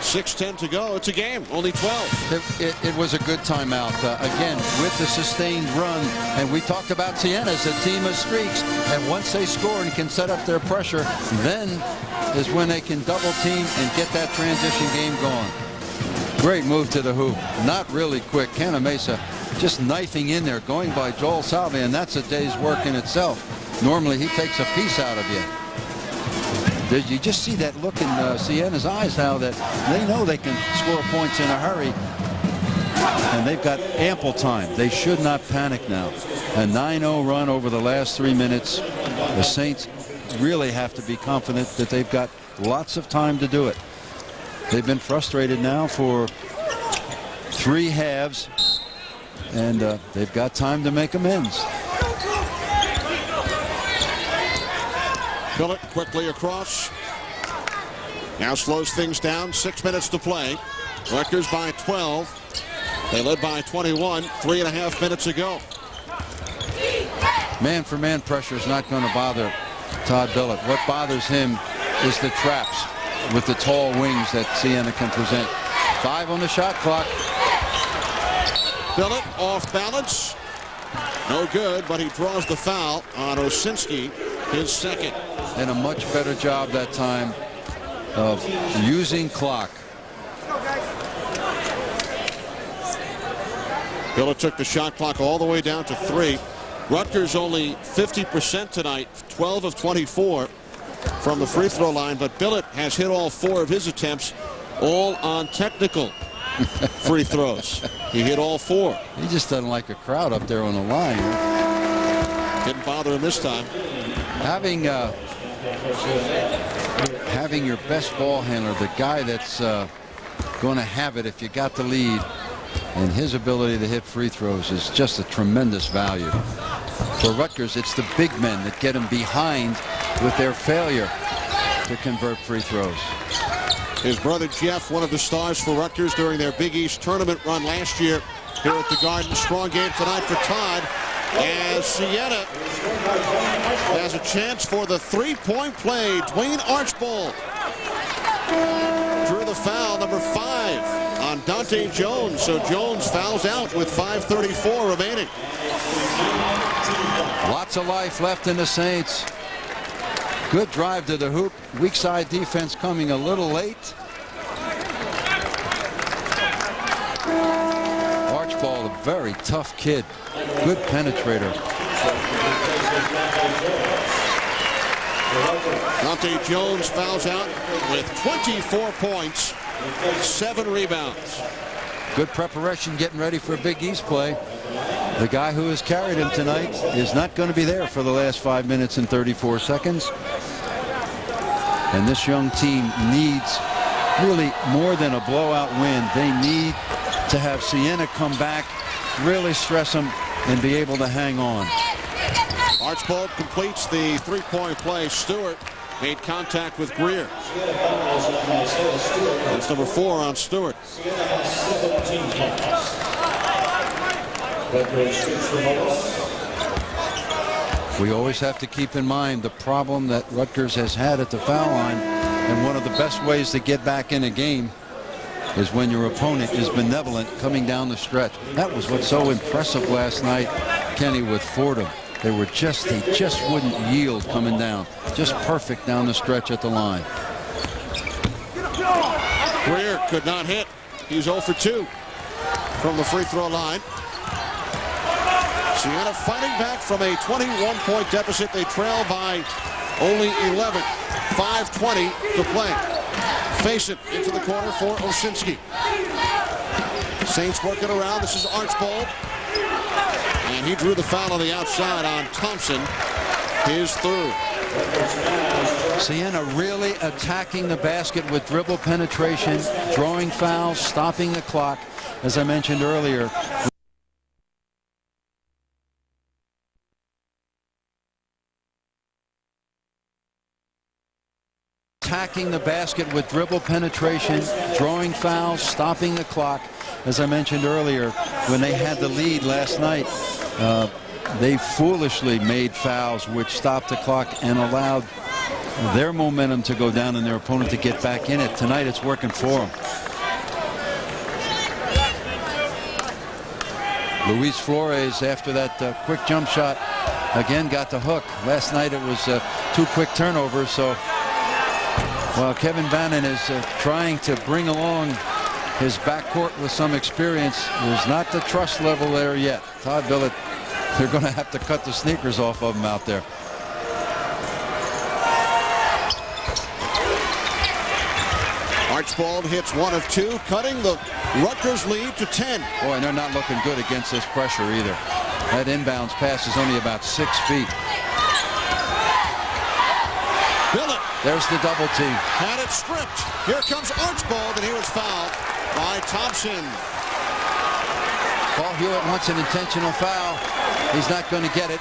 six ten to go. It's a game, only twelve. It, it, it was a good timeout. Uh, again, with the sustained run, and we talked about Siena as a team of streaks, and once they score and can set up their pressure, then is when they can double team and get that transition game going. Great move to the hoop, not really quick. Cantamessa just knifing in there, going by Joel Salvi, and that's a day's work in itself. Normally he takes a piece out of you. Did you just see that look in uh, Siena's eyes now that they know they can score points in a hurry, and they've got ample time. They should not panic now. A nine oh run over the last three minutes. The Saints really have to be confident that they've got lots of time to do it. They've been frustrated now for three halves. And uh, they've got time to make amends. Billett quickly across. Now slows things down. Six minutes to play. Rutgers by twelve. They led by twenty-one three and a half minutes ago. Man for man pressure is not going to bother Todd Billett. What bothers him is the traps with the tall wings that Siena can present. Five on the shot clock. Billett off balance, no good, but he draws the foul on Osinski, his second. And a much better job that time of using clock. Billett took the shot clock all the way down to three. Rutgers only fifty percent tonight, twelve of twenty-four from the free throw line, but Billett has hit all four of his attempts, all on technical free throws. He hit all four. He just doesn't like a crowd up there on the line. Didn't bother him this time. Having uh, having your best ball handler, the guy that's uh, going to have it if you got the lead, and his ability to hit free throws is just a tremendous value. For Rutgers, it's the big men that get him behind with their failure to convert free throws. His brother Jeff, one of the stars for Rutgers during their Big East tournament run last year here at the Garden. Strong game tonight for Todd, as Siena has a chance for the three-point play. Dwayne Archbold drew the foul, number five, on Dahntay Jones. So Jones fouls out with five thirty-four remaining. Lots of life left in the Saints. Good drive to the hoop. Weak side defense coming a little late. Archbold, a very tough kid. Good penetrator. Dahntay Jones fouls out with twenty-four points, seven rebounds. Good preparation, getting ready for a Big East play. The guy who has carried him tonight is not going to be there for the last five minutes and thirty-four seconds. And this young team needs really more than a blowout win. They need to have Siena come back, really stress them, and be able to hang on. Archbold completes the three-point play. Stewart made contact with Greer. That's number four on Stewart. We always have to keep in mind the problem that Rutgers has had at the foul line, and one of the best ways to get back in a game is when your opponent is benevolent coming down the stretch. That was what's so impressive last night, Kenny, with Fordham. They were just, they just wouldn't yield coming down. Just perfect down the stretch at the line. Greer could not hit. He's zero for two from the free throw line. Siena fighting back from a twenty-one point deficit. They trail by only eleven. five twenty to play. Faison into the corner for Osinski. Saints working around. This is Archbold. And he drew the foul on the outside on Thompson. His third. Siena really attacking the basket with dribble penetration, drawing fouls, stopping the clock. As I mentioned earlier, attacking the basket with dribble penetration, drawing fouls, stopping the clock. As I mentioned earlier, when they had the lead last night, uh, they foolishly made fouls which stopped the clock and allowed their momentum to go down and their opponent to get back in it. Tonight it's working for them. Luis Flores, after that uh, quick jump shot, again got the hook. Last night it was uh, two quick turnovers, so while Kevin Bannon is uh, trying to bring along his backcourt with some experience, there's not the trust level there yet. Todd Billett, they're going to have to cut the sneakers off of him out there. Archbold hits one of two, cutting the Rutgers lead to ten. Boy, and they're not looking good against this pressure either. That inbounds pass is only about six feet. Billett. There's the double team. Had it stripped. Here comes Archbold, and he was fouled by Thompson. Paul Hewitt wants an intentional foul. He's not going to get it.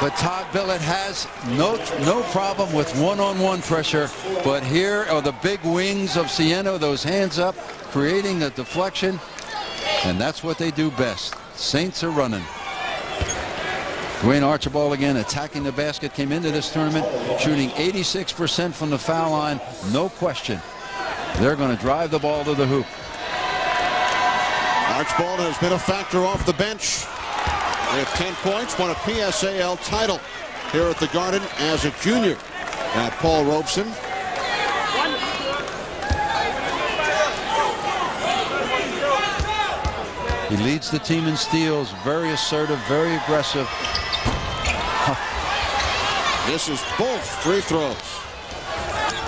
But Todd Billett has no, no problem with one-on-one pressure. But here are the big wings of Siena, those hands up, creating the deflection. And that's what they do best. Saints are running. Dwayne Archbold again attacking the basket, came into this tournament shooting eighty-six percent from the foul line, no question. They're going to drive the ball to the hoop. Archbold has been a factor off the bench. They have ten points, won a P S A L title here at the Garden as a junior at Paul Robeson. He leads the team in steals, very assertive, very aggressive. This is both free throws.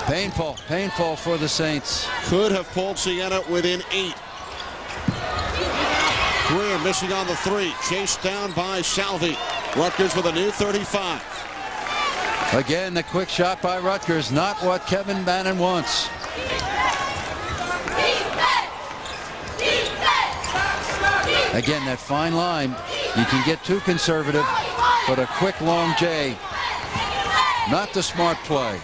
Painful, painful for the Saints. Could have pulled Siena within eight. Greer missing on the three, chased down by Salvi. Rutgers with a new thirty-five. Again, the quick shot by Rutgers, not what Kevin Bannon wants. Again, that fine line, you can get too conservative, but a quick long J, not the smart play.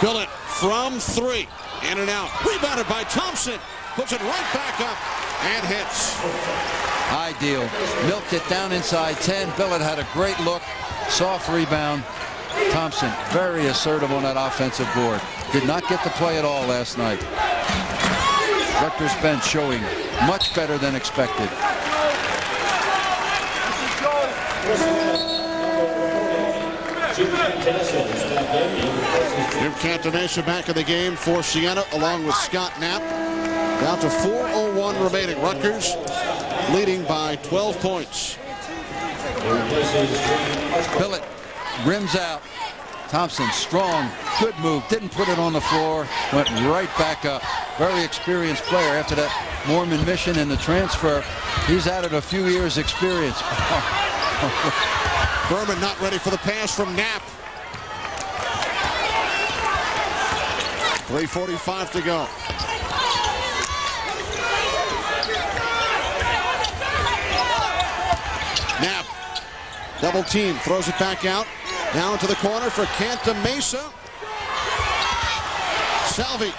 Billett from three, in and out, rebounded by Thompson, puts it right back up and hits. Ideal, milked it down inside ten. Billett had a great look, soft rebound. Thompson very assertive on that offensive board. Did not get the play at all last night. Rutgers bench showing much better than expected. Jim Cantamessa back in the game for Siena along with Scott Knapp. Down to four oh one remaining. Rutgers leading by twelve points. Billett rims out. Thompson strong, good move, didn't put it on the floor, went right back up. Very experienced player after that Mormon mission and the transfer. He's added a few years experience. Berman not ready for the pass from Knapp. three forty-five to go. Knapp double team, throws it back out. Now into the corner for Cantamessa. Salvi.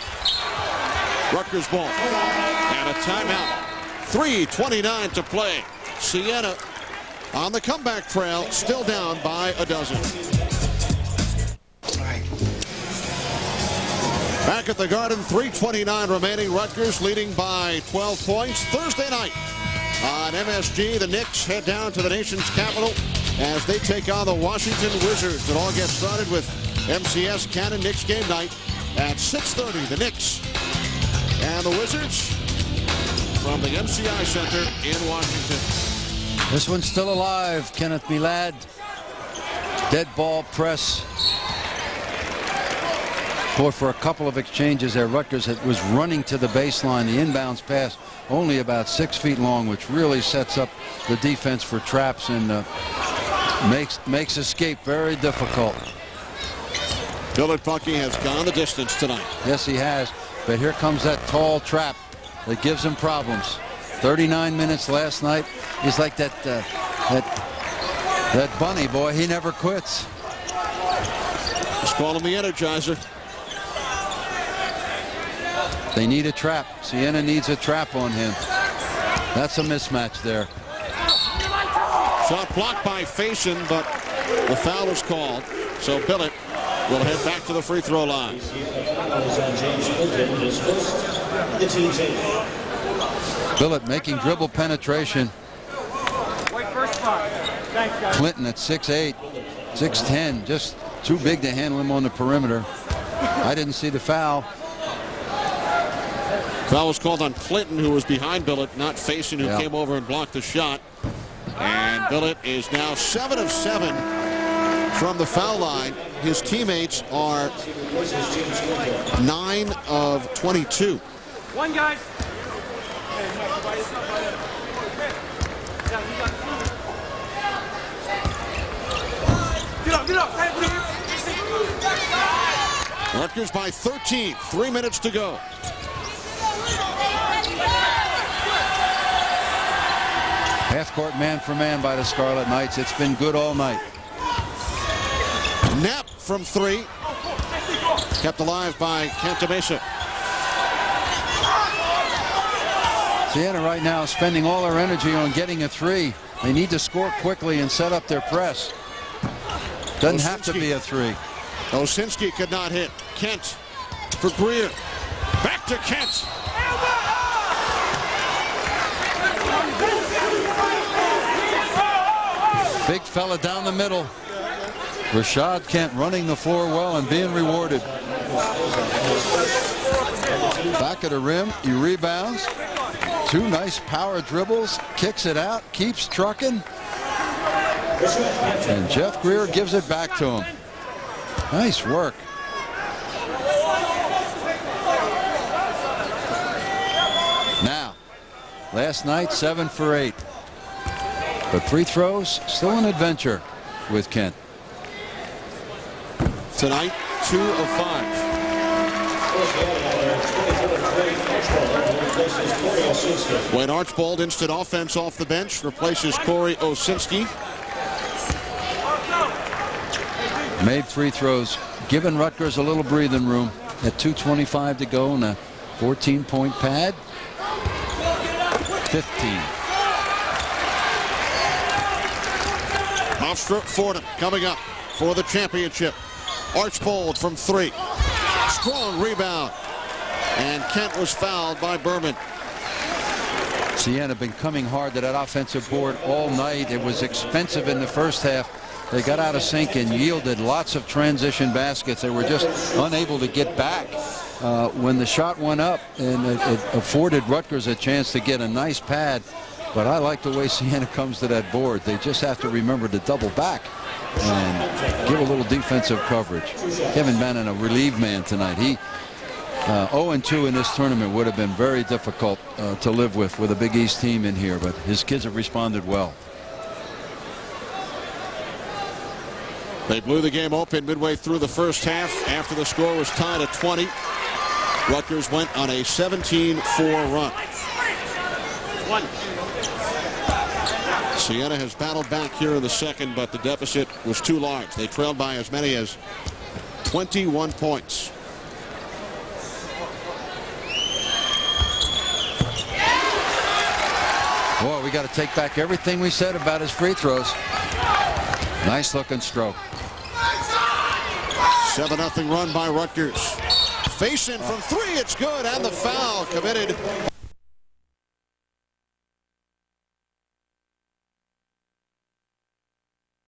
Rutgers ball. And a timeout. three twenty-nine to play. Siena on the comeback trail, still down by a dozen. All right. Back at the Garden, three twenty-nine remaining. Rutgers leading by twelve points. Thursday night on M S G, the Knicks head down to the nation's capital as they take on the Washington Wizards. It all gets started with M C S Cannon Knicks game night at six thirty. The Knicks and the Wizards from the M C I Center in Washington. This one's still alive, Kenneth Milad. Dead ball press. Boy, for a couple of exchanges there, Rutgers was running to the baseline. The inbounds pass only about six feet long, which really sets up the defense for traps and uh, makes makes escape very difficult. Billett Funky has gone the distance tonight. Yes, he has. But here comes that tall trap that gives him problems. thirty-nine minutes last night. He's like that uh, that that bunny boy. He never quits. Just call him the Energizer. They need a trap. Siena needs a trap on him. That's a mismatch there. Shot blocked by Faison, but the foul is called. So Billett will head back to the free throw line. Billett making dribble penetration. Clinton at six eight, six ten, just too big to handle him on the perimeter. I didn't see the foul. Foul was called on Clinton, who was behind Billett, not Faison, who yep. came over and blocked the shot. And Billett is now seven of seven from the foul line. His teammates are nine of twenty-two. One guy. Get up! Get up! Rutgers by thirteen. Three minutes to go. Half-court man-for-man by the Scarlet Knights. It's been good all night. Knapp from three. Kept alive by Cantamessa. Siena right now is spending all their energy on getting a three. They need to score quickly and set up their press. Doesn't Osinski. have to be a three. Osinski could not hit. Kent for Greer. Back to Kent. Big fella down the middle. Rashod Kent running the floor well and being rewarded. Back at the rim, he rebounds. Two nice power dribbles, kicks it out, keeps trucking. And Jeff Greer gives it back to him. Nice work. Now, last night, seven for eight. But free throws, still an adventure with Kent. Tonight, two of five. Dwayne Archbold, instant offense off the bench, replaces Corey Osinski. Made free throws, giving Rutgers a little breathing room at two twenty-five to go on a fourteen-point pad. fifteen. Off-strip Fordham coming up for the championship. Archbold from three. Strong rebound. And Kent was fouled by Berman. Siena been coming hard to that offensive board all night. It was expensive in the first half. They got out of sync and yielded lots of transition baskets. They were just unable to get back uh, when the shot went up. And it, it afforded Rutgers a chance to get a nice pad. But I like the way Siena comes to that board. They just have to remember to double back and give a little defensive coverage. Kevin Bannon, a relief man tonight. He uh, oh and two in this tournament would have been very difficult uh, to live with with a Big East team in here, but his kids have responded well. They blew the game open midway through the first half after the score was tied at twenty. Rutgers went on a seventeen four run. One. Siena has battled back here in the second, but the deficit was too large. They trailed by as many as twenty-one points. Boy, we got to take back everything we said about his free throws. Nice looking stroke. seven nothing run by Rutgers. Faison from three, it's good, and the foul committed